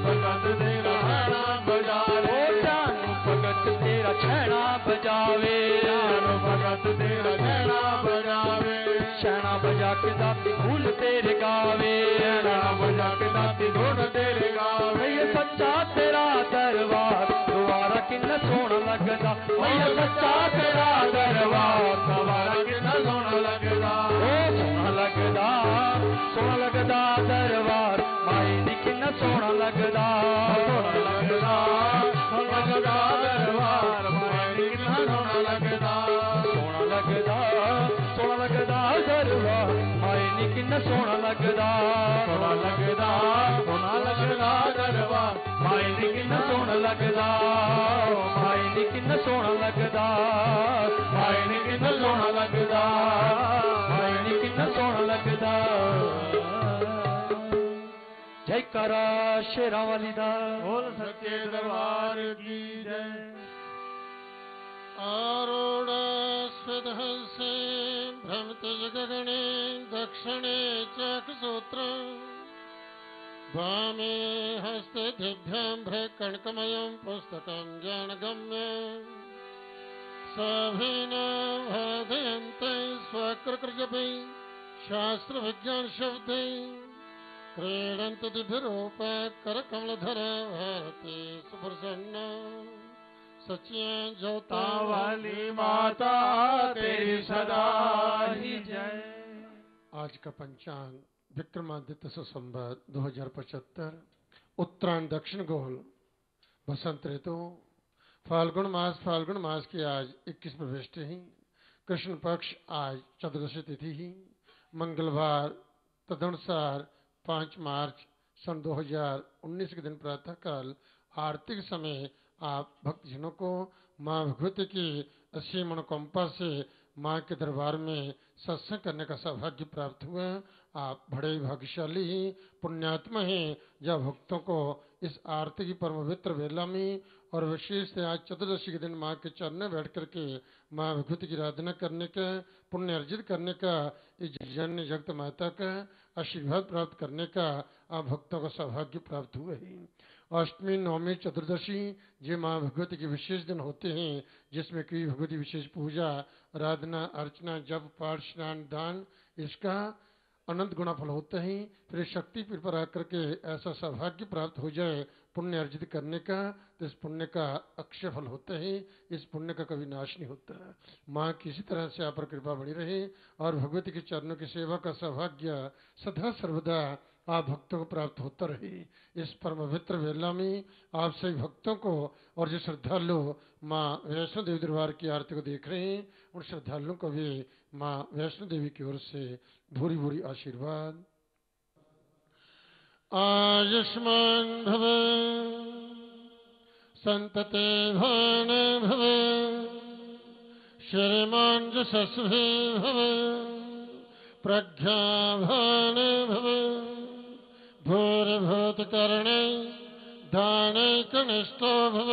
भगत तेरा शरण बजावे, जानो भगत तेरा शरण बजावे, जानो भगत तेरा शरण बजावे, शरण बजा के दाती धूल तेरे गावे, शरण बजा के दाती धूल तेरे गावे। ये सच्चा तेरा दरबार, तुम्हारा कितना सोना लगदा, ये सच्चा तेरा दरबार, तुम्हारा कितना सोना लगदा। सोना लगदा दरबार, माई नी किन्ना सोना लगदा, सोना लगदा, सोना लगदा दरबार, माई नी किन्ना सोना लगदा, सोना लगदा, सोना लगदा दरबार, माई नी किन्ना सोना लगदा, सोना लगदा, सोना लगदा दरबार, माई नी किन्ना सोना लगदा, माई नी किन्ना सोना लगदा, माई नी किन्ना सोना लगदा, माई नी किन्ना सोना लगदा। जयकारा शेरा वाली दा, बोल सच्चे दरबार की जय। आरूढ़ स्वधसे भ्रमित जगगणे दक्षिणे चक्षुसूत्र वामे हस्ते दिव्यं भ्रकणकमयं पुस्तकं ज्ञानगम्यं सभिनं हृदयंते स्वकृतकृजपि शास्त्र विज्ञान शब्दे क्रीडन्तु दिव्यरूपकरकमलधरा भारती सुप्रसन्न। सच्चियां ज्योता वाली माता तेरी सदा ही जय। आज का पंचांग विक्रमादित्य संवत 2075, उत्तरायण दक्षिण गोल, बसंत ऋतु, फाल्गुन मास की आज 21 प्रविष्टि ही, कृष्ण पक्ष आज चतुर्दशी तिथि ही, मंगलवार तदनुसार 5 मार्च सन 2019 के दिन प्रातःकाल आरती के समय आप भक्तजनों को माँ भगवती की असीम अनुकंपा से माँ के दरबार में सत्संग करने का सौभाग्य प्राप्त हुआ। आप बड़े भाग्यशाली हैं, पुण्यात्मा हैं, जब भक्तों को इस आरती की परमवित्र वेला में और विशेष से आज चतुर्दशी के दिन माँ के चरण में बैठ करके माँ भगवती की आराधना करने का, पुण्य अर्जित करने का, इस जन्य जगत माता का आशीर्वाद प्राप्त करने का आप भक्तों का सौभाग्य प्राप्त हुए हैं। अष्टमी, नवमी, चतुर्दशी ये माँ भगवती के विशेष दिन होते हैं, जिसमें कि भगवती विशेष पूजा, आराधना, अर्चना, जप, पाठ, स्नान, दान, इसका अनंत गुणाफल होते हैं। फिर शक्ति पीठ पर आकर के ऐसा सौभाग्य प्राप्त हो जाए पुण्य अर्जित करने का, तो इस पुण्य का अक्षय फल होता है, इस पुण्य का कभी नाश नहीं होता। माँ किसी तरह से आप पर कृपा बनी रहे और भगवती के चरणों की सेवा का सौभाग्य सदा सर्वदा आप भक्तों को प्राप्त होता रहे। इस परमवित्र वेला में आप सभी भक्तों को और जो श्रद्धालु माँ वैष्णो देवी दरबार की आरती को देख रहे हैं, उन श्रद्धालुओं को भी माँ वैष्णो देवी की ओर से भूरी भूरी आशीर्वाद। आयुष्मान भव, संतते भान भव, श्रीमान यशस्वी भव, प्रज्ञा भान भव, भूर्भूतकरणे दाने कनिष्ठो भव,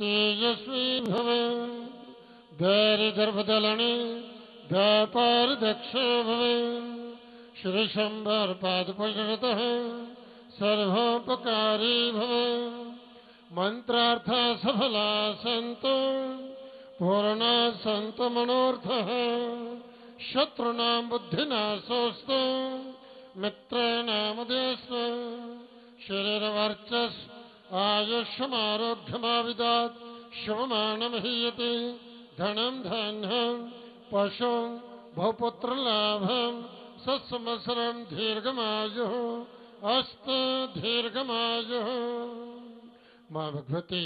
तेजस्वी भव, दैर्गर्भदलने दापारदक्षो भव, श्री शंभर पादपशरतः सर्वोपकारी भव, मंत्रार्थ सफला संतो पूर्णा संतो मनोर्थः, शत्रुनां बुद्धिनाशोऽस्तु, मित्राणां देशो शरीरवर्चस्व आयुष्मारोग्यमाविदात् शुभमानं हीयते धनं धान्यं पशु भवपुत्र लाभम सत्समसरम दीर्घमायु अस्त दीर्घमायु। माँ भगवती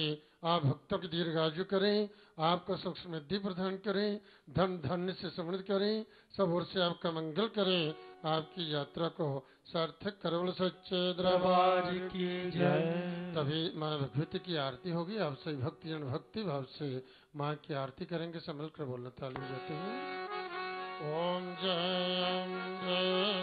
आप भक्तों की दीर्घायु करें, आपका सुख समृद्धि प्रदान करें, धन धन्य से समृद्ध करें, सब ओर से आपका मंगल करें, आपकी यात्रा को सार्थक करवल सच्चे दरबार की जय। तभी माँ भगवती की आरती होगी। आप सभी भक्तिजन भक्ति भाव से माँ की आरती करेंगे। संभल कर बोलना। ताली जाते हैं। ओम जय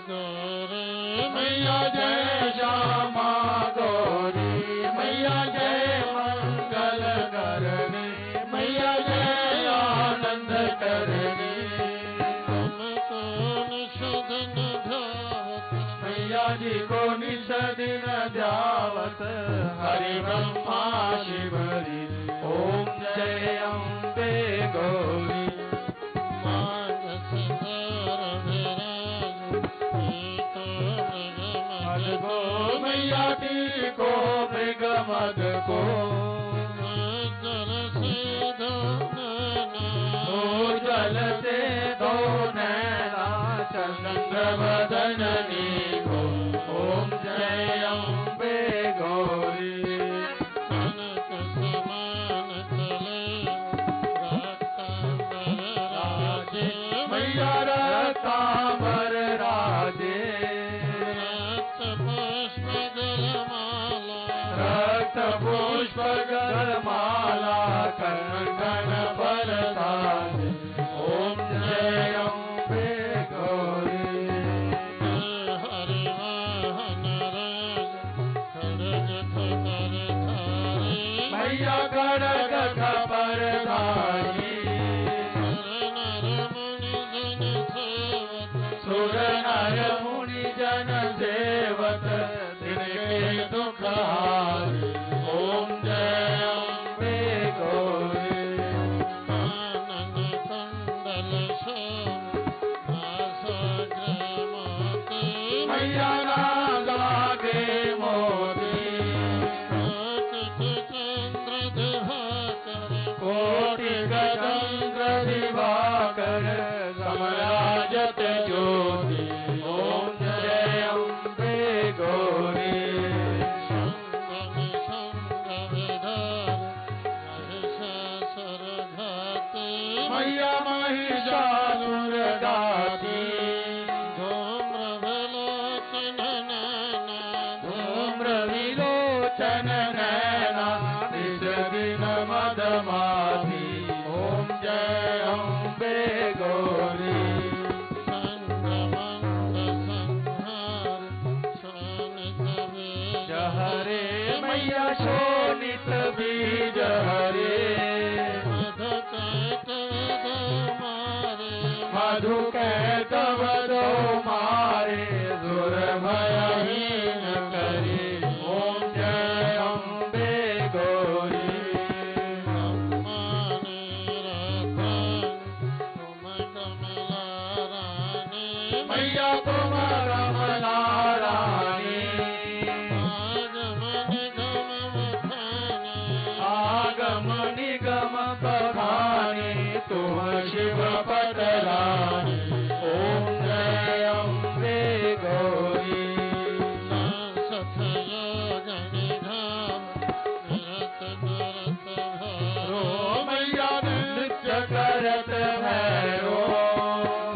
गौरी मैया जय श्यामा गौरी मैया जय मंगल करणी मैया जय आनंद करणी हम को निषदिन ध्यावत मैया जी को निषदिन ध्यावत हरि ब्रह्मा शिव हरि। ओम जय अम्बे गौरी को मृग मद को जल से दो जल से दो नैना चंद्र बदननी को। ओम जय अम्बे गौरी कनक समान चले राजे मैया रतांबर राजे पुष्पगलमाला कंगन बरसाने। ओम जय अम्बे गौरी हरि वाहनर खड़ग पर धारी मैया खड़ग पर धारी नर मुनि जन सेवत सुर नर मुनि जन सेवत तिनके दुख हारी। ओम जय अम्बे गौरी आनंद कुंडल सोग्रमती मैया लागे मोती चंद्र दिवाकर कोटि चंद्र दिवाकर समराजत ज्योति। ओम जय अम्बे गौरी मैया महिषासुरघाती धूम्र विलोचन नैना निज दिन मद माही। ओम जय अम्बे गौरी जहरे मैया शोणित भी जहरे मधु कैटव दो मारे दुर्भय न करे। ओम जय अम्बे गौरी अम्माने तुम कमला रानी मैया तुम कमला रानी आगमन गम आगम निगम बखानी तुम शिव पतलानी। ओम जय अम्बे गौरी सख योगिनी धाम निरत नृत भैरो मैया नृत्य करत भैरो बाजत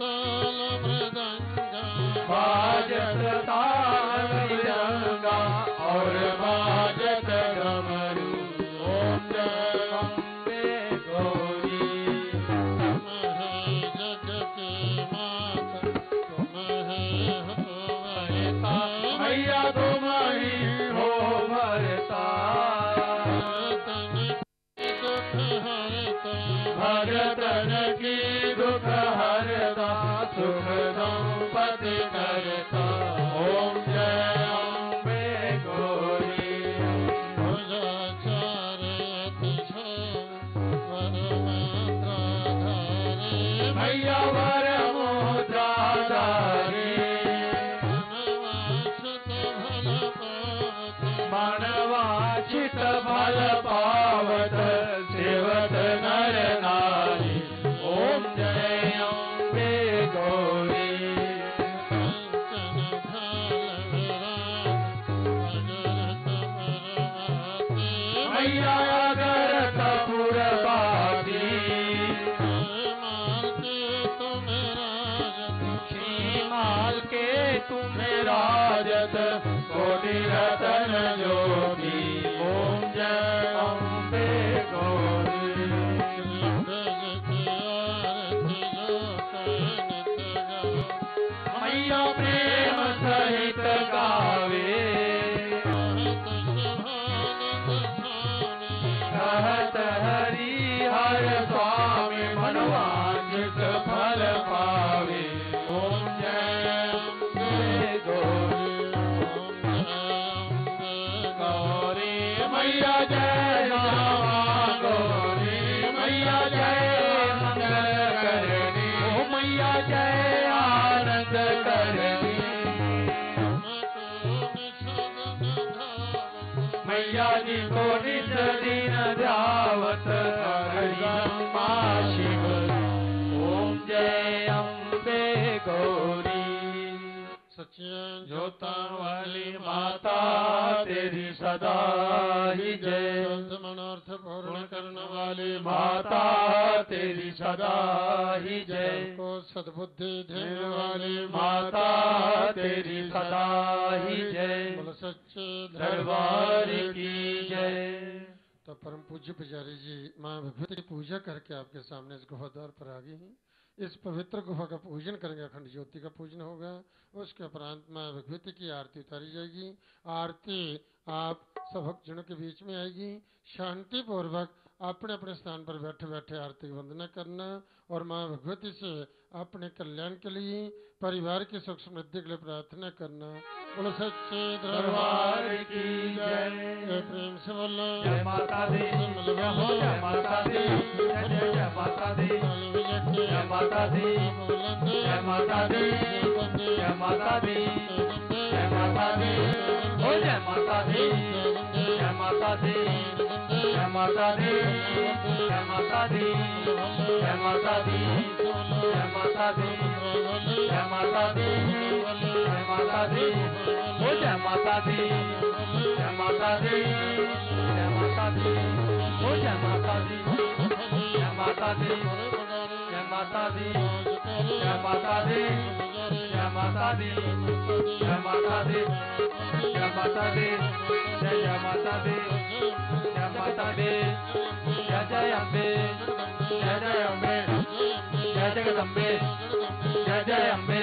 ताल मृदंग बाजत ताल मृदंगा और बाजत गमरू। ओम जय मैया तुम ही हो भरता भरतन की दुख हरता सुख संपत्ति करता। ओम जय अम्बे गौरी मैया वर मुद्रा धारी मानवाचित भल पावत सेवत नर नारी। ओ माल के तुम्हें राजत कोटि रतन ज्योति ओम जय अम्बे गौरी मैया प्रेम सहित गावे कहत हरि हर स्वामी मनुवांछित फल पावे ओम को नित दिन ध्यावत मा शिव ओम जय अम्बे गौरी सच्चिदानंद ज्योता वाली माता तेरी सदा ही जय मनोरथ पूर्ण करने वाली माता तेरी सदा ही जय को सद्बुद्धि देने वाली माता तेरी सदा ही जय सच्चे दरबार की जय। तो परम पूज्य पुजारी जी माँ विभूति की पूजा करके आपके सामने इस गुफा द्वार पर आ गई हैं। इस पवित्र गुफा का पूजन करेंगे, अखंड ज्योति का पूजन होगा, उसके उपरांत माँ विभूति की आरती उतारी जाएगी। आरती आप सब भक्तजनों के बीच में आएगी। शांति पूर्वक अपने अपने स्थान पर बैठे बैठे आरती की वंदना करना और माँ भगवती से अपने कल्याण के लिए, परिवार की सुख समृद्धि के लिए प्रार्थना करना। बोलो सच्चे दरबार की जय। प्रेम से बोलो जय माता दी, जय माता दी, जय माता दी, जय माता दी, जय माता दी, जय माता दी, जय माता दी, जय माता दी, जय माता दी, जय माता दी, जय माता दी, जय माता दी, जय माता दी, जय माता दी, जय माता दी, जय माता दी, जय माता दी, जय माता दी, जय माता दी, जय माता दी, जय माता दी, जय माता दी, जय माता दी, जय माता दी, जय माता दी, जय माता दी, जय जय अम्बे, जय जय अम्बे, जय जगदम्बे, जय जय अम्बे,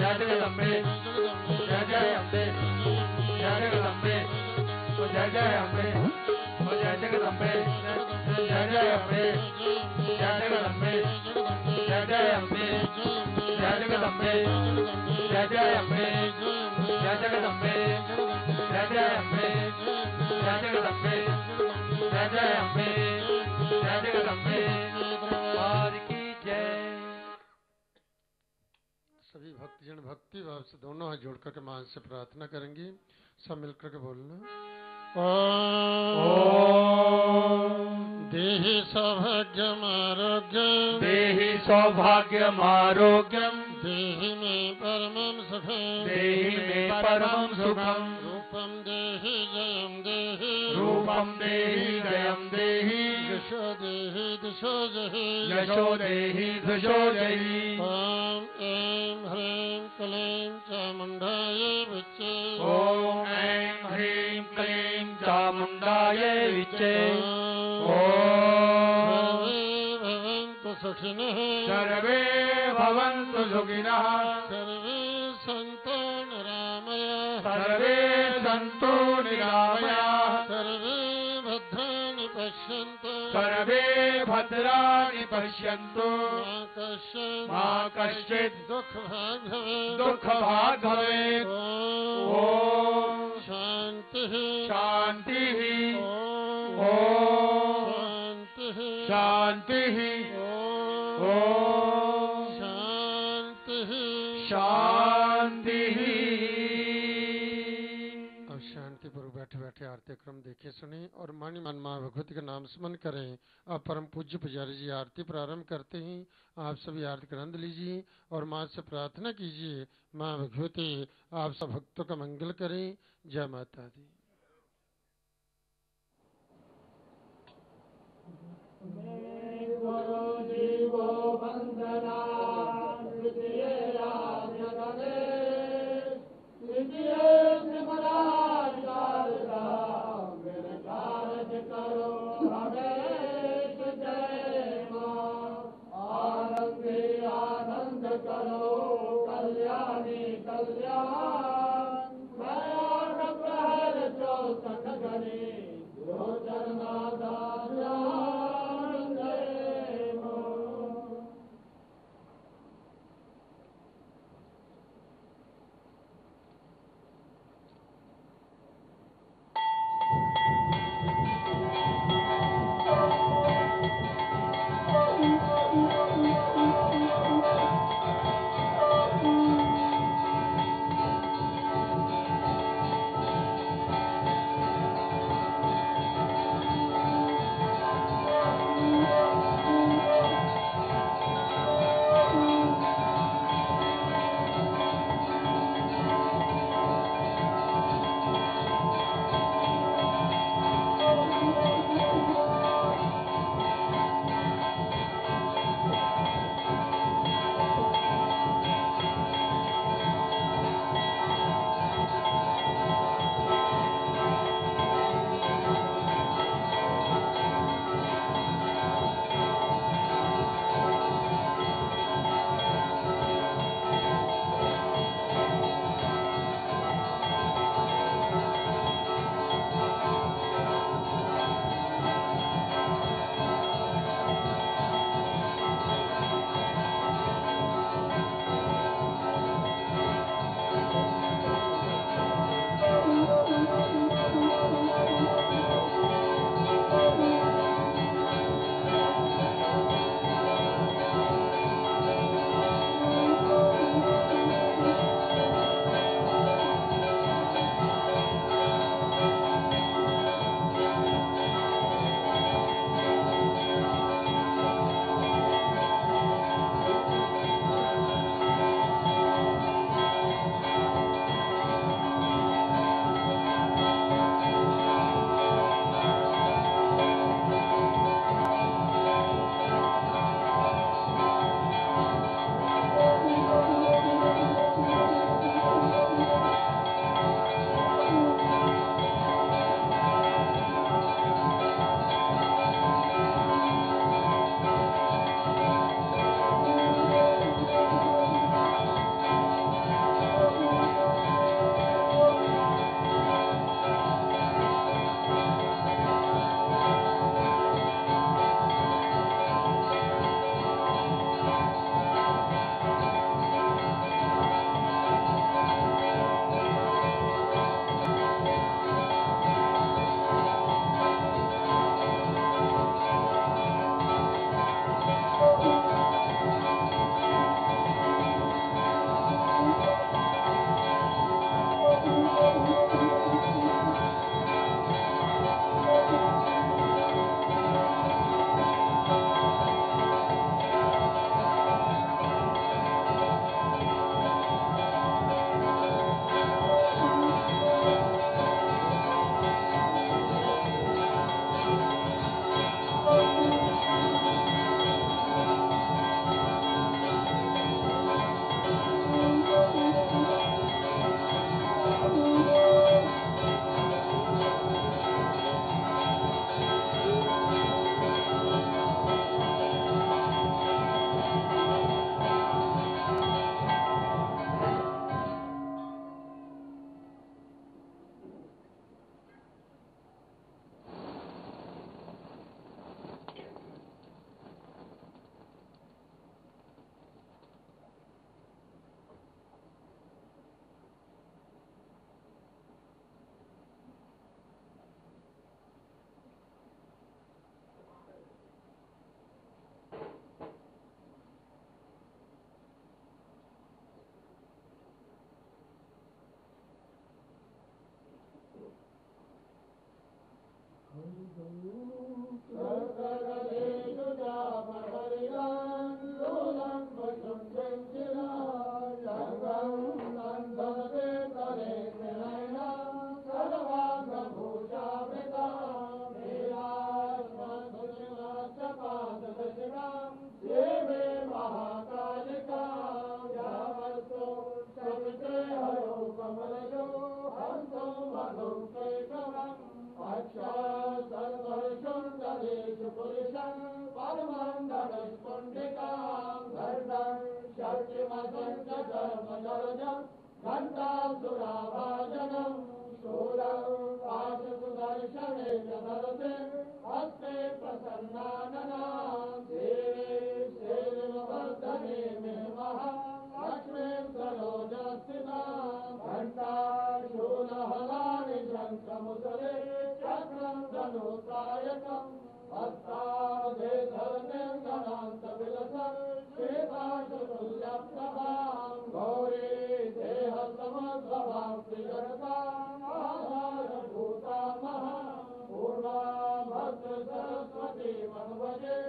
जय जगदम्बे, जय जय अम्बे, जय जगदम्बे, जय जय अम्बे, जय जगदम्बे, जय जय अम्बे, जय जगदम्बे, जय जय अम्बे, जय जगदम्बे, जय जय अम्बे, जय जगदम्बे, जय जय अम्बे, जय जगदम्बे, जय जय अम्बे, जय जगदम्बे दरबार की जय। सभी भक्तजन भक्ति भाव से दोनों हाथ जोड़कर के मां से प्रार्थना करेंगे। सब मिलकर के बोलना ओम देहि सौभाग्यम आरोग्यम, देहि सौभाग्यम आरोग्यम, देहि मे परमं सुखम, देहि मे परमं सुखम, रूपम देहि जयम देहि, रूपम देहि जयम देहि, यशो देहि दिशो जहि, यशो देहि दिशो जहि। ओम ऐं ह्रीं क्लीं चामुण्डायै विच्चे, ओम ऐं ह्रीं क्लीं चामुण्डायै विच्चे। ओम सर्वे भवन्तु सुखिनः, सर्वे सन्तु निरामयाः, सर्वे सन्तु निरामयाः, सर्वे भद्राणि पश्यन्तु, सर्वे भद्राणि पश्यन्तु, मा कश्चित् दुःखभाग् भवेत्, दुःखभाग् भवेत्। ॐ शान्तिः शान्तिः, ॐ शान्तिः, ॐ शान्तिः शान्तिः। अब शांति पूर्वक बैठे बैठे आरती क्रम देखे सुने और मानी मन माँ भगवती का नाम स्मरण करें। आप परम पूज्य पुजारी जी आरती प्रारंभ करते हैं। आप सभी आरती का आनंद लीजिए और माँ से प्रार्थना कीजिए, माँ भगवती आप सब भक्तों का मंगल करें। जय माता दी। करो कल्याणी कल्याण भयान प्रहर चौसठ घड़ी गोचर माता जान गए हो। Shall I घंटासुराभाजनम शूरं पाशुसुदर्शनेन धरते हस्ते प्रसन्नाननां देवे सेनवर्धने मेमः लक्ष्मीं सरोजस्थितां घंटाशूलहलानि शङ्खमुसरे चक्रं धनुकायकम् हस्तावधेधरनिर्गणान्तविलसं श्वेताशतुल्यप्रभां गौरी देहसमद्भवां त्रिजगताम् आधारभूतां महां पूर्णां भद्रसरस्वतीं वन्दे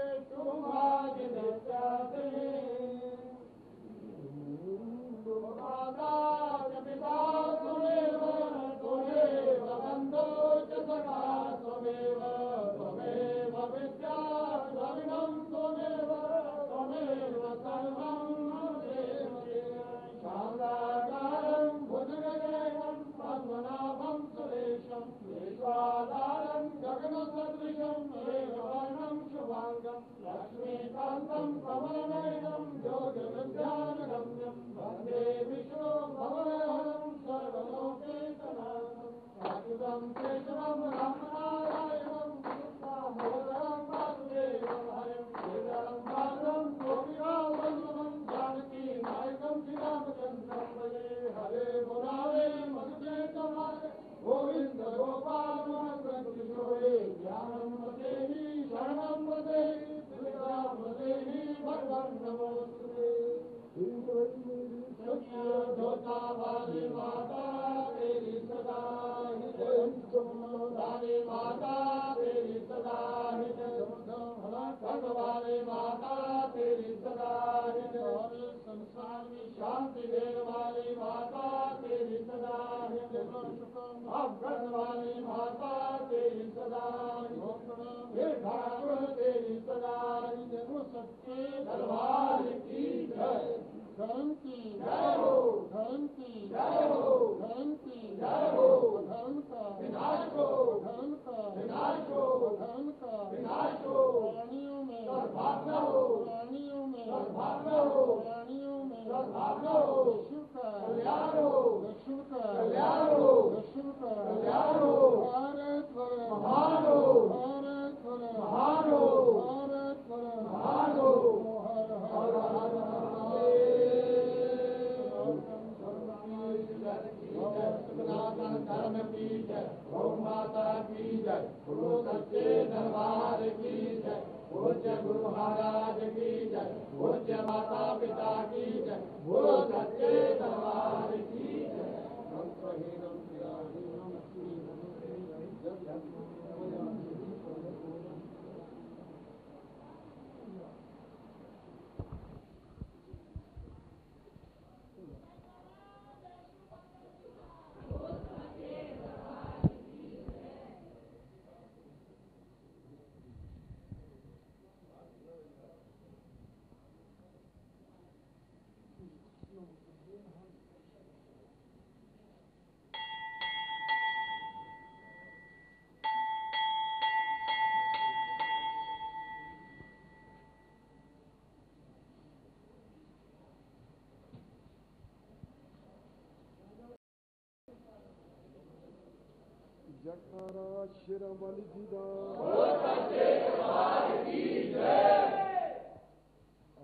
जयकारा शिरोमणि जीदा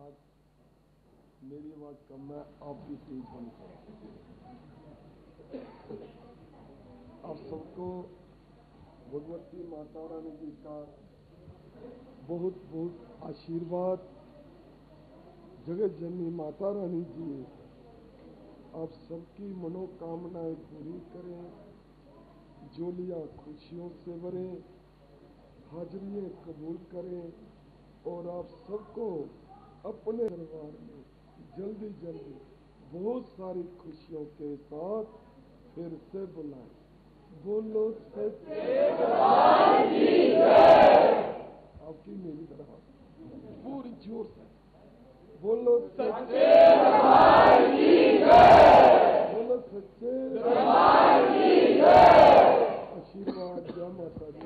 आज मेरी आवाज कम है, आप भी तेज बन करो। आप सबको भगवती माता रानी जी का बहुत बहुत आशीर्वाद। जगत जननी माता रानी जी आप सबकी मनोकामनाएं पूरी करें, जोलियाँ खुशियों से भरे, हाजरियाँ कबूल करें और आप सबको अपने परिवार में जल्दी जल्दी बहुत सारी खुशियों के साथ फिर से बुलाएं। बोलो सच्चे आपकी मेरी तरह पूरी जोर से बोलो सच्चे, बोलो सच्चे आशीर्वाद। जय माता दी।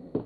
No,